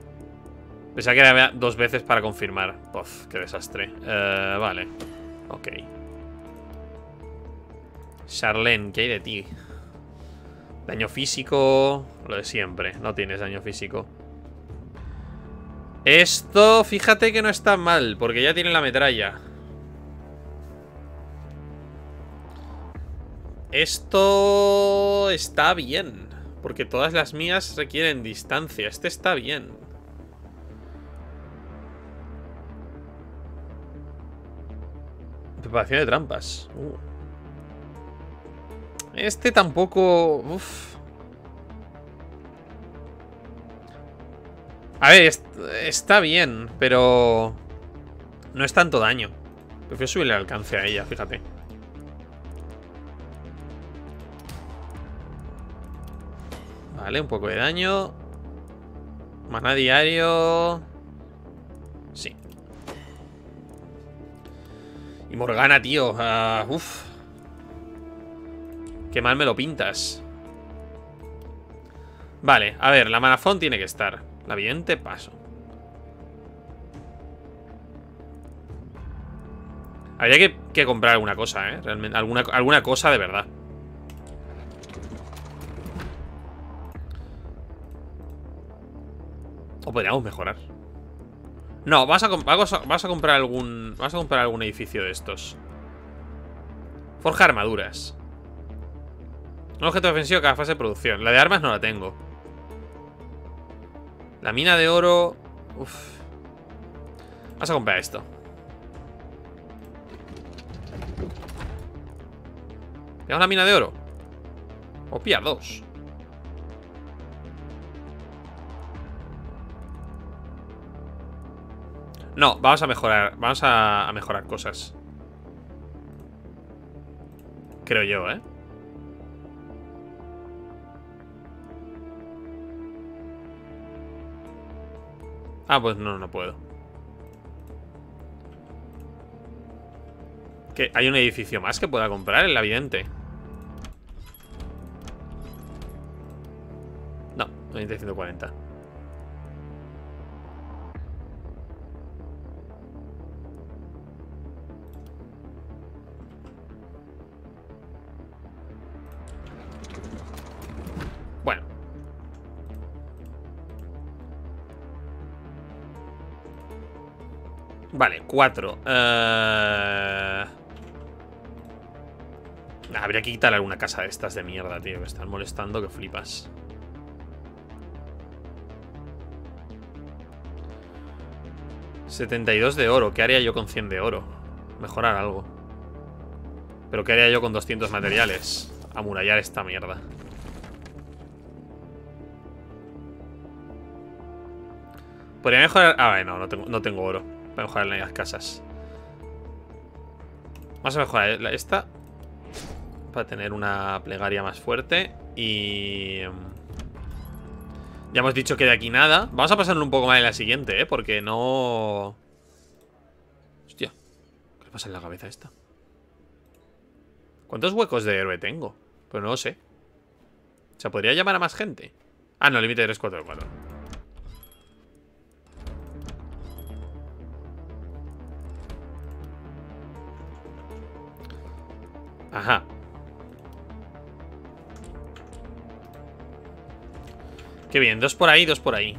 Pensaba que era dos veces para confirmar. Puf, qué desastre. Uh, vale. Ok. Charlene, ¿qué hay de ti? Daño físico. Lo de siempre. No tienes daño físico. Esto, fíjate que no está mal, porque ya tiene la metralla. Esto está bien. Porque todas las mías requieren distancia. Este está bien. Preparación de trampas. Uh. Este tampoco... Uf. A ver, est está bien, pero... no es tanto daño. Prefiero subirle el alcance a ella, fíjate. Vale, un poco de daño. Maná diario. Sí. Y Morgana, tío. Uh, uf. Qué mal me lo pintas. Vale, a ver, la manafón tiene que estar. La vidente paso. Habría que, que comprar alguna cosa, ¿eh? Realmente, alguna, alguna cosa de verdad. O podríamos mejorar. No, vas a, vas, a, vas a comprar algún. Vas a comprar algún edificio de estos. Forja armaduras. Un objeto defensivo cada fase de producción. La de armas no la tengo. La mina de oro. Uff. Vas a comprar esto. ¿Tenemos la mina de oro? O pillar dos. No, vamos a mejorar. Vamos a, a mejorar cosas. Creo yo, ¿eh? Ah, pues no, no puedo. ¿Qué? ¿Hay un edificio más que pueda comprar en la vidente? No, noventa y ciento cuarenta. Vale, cuatro. Uh... Habría que quitar alguna casa de estas de mierda, tío. Que están molestando, que flipas. setenta y dos de oro. ¿Qué haría yo con cien de oro? Mejorar algo. ¿Pero qué haría yo con doscientos materiales? Amurallar esta mierda. Podría mejorar... Ah, vale, no, no tengo, no tengo oro. Voy a mejorar en las casas. Vamos a mejorar esta para tener una plegaria más fuerte. Y... ya hemos dicho que de aquí nada. Vamos a pasarlo un poco más en la siguiente, ¿eh? Porque no... Hostia. ¿Qué le pasa en la cabeza a esta? ¿Cuántos huecos de héroe tengo? Pues no lo sé. O sea, ¿podría llamar a más gente? Ah, no, límite de tres cuatro cuatro. Ajá. Qué bien, dos por ahí, dos por ahí.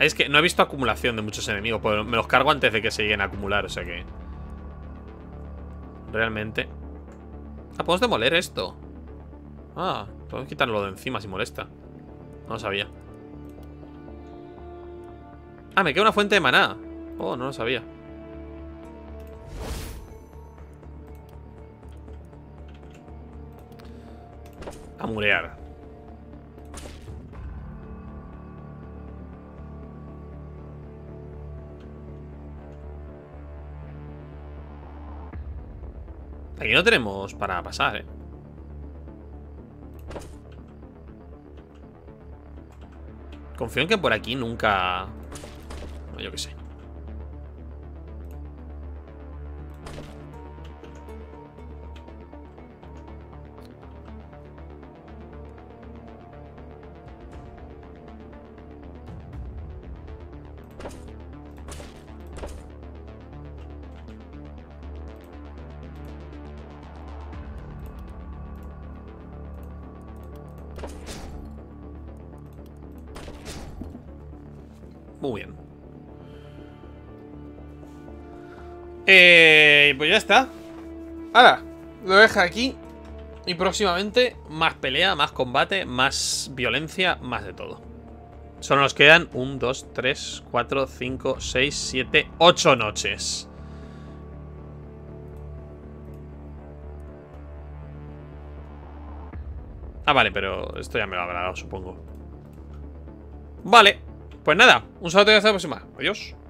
Es que no he visto acumulación de muchos enemigos, pero me los cargo antes de que se lleguen a acumular, o sea que... Realmente... Ah, podemos demoler esto. Ah, podemos quitarlo de encima si molesta. No lo sabía. Ah, me queda una fuente de maná. Oh, no lo sabía. A murear. Aquí no tenemos para pasar, ¿eh? Confío en que por aquí nunca... No, yo qué sé. Muy bien. Eh, pues ya está. Ahora, lo deja aquí. Y próximamente más pelea, más combate, más violencia, más de todo. Solo nos quedan uno, dos, tres, cuatro, cinco, seis, siete, ocho noches. Ah, vale, pero esto ya me lo habrá dado, supongo. Vale. Pues nada, un saludo y hasta la próxima. Adiós.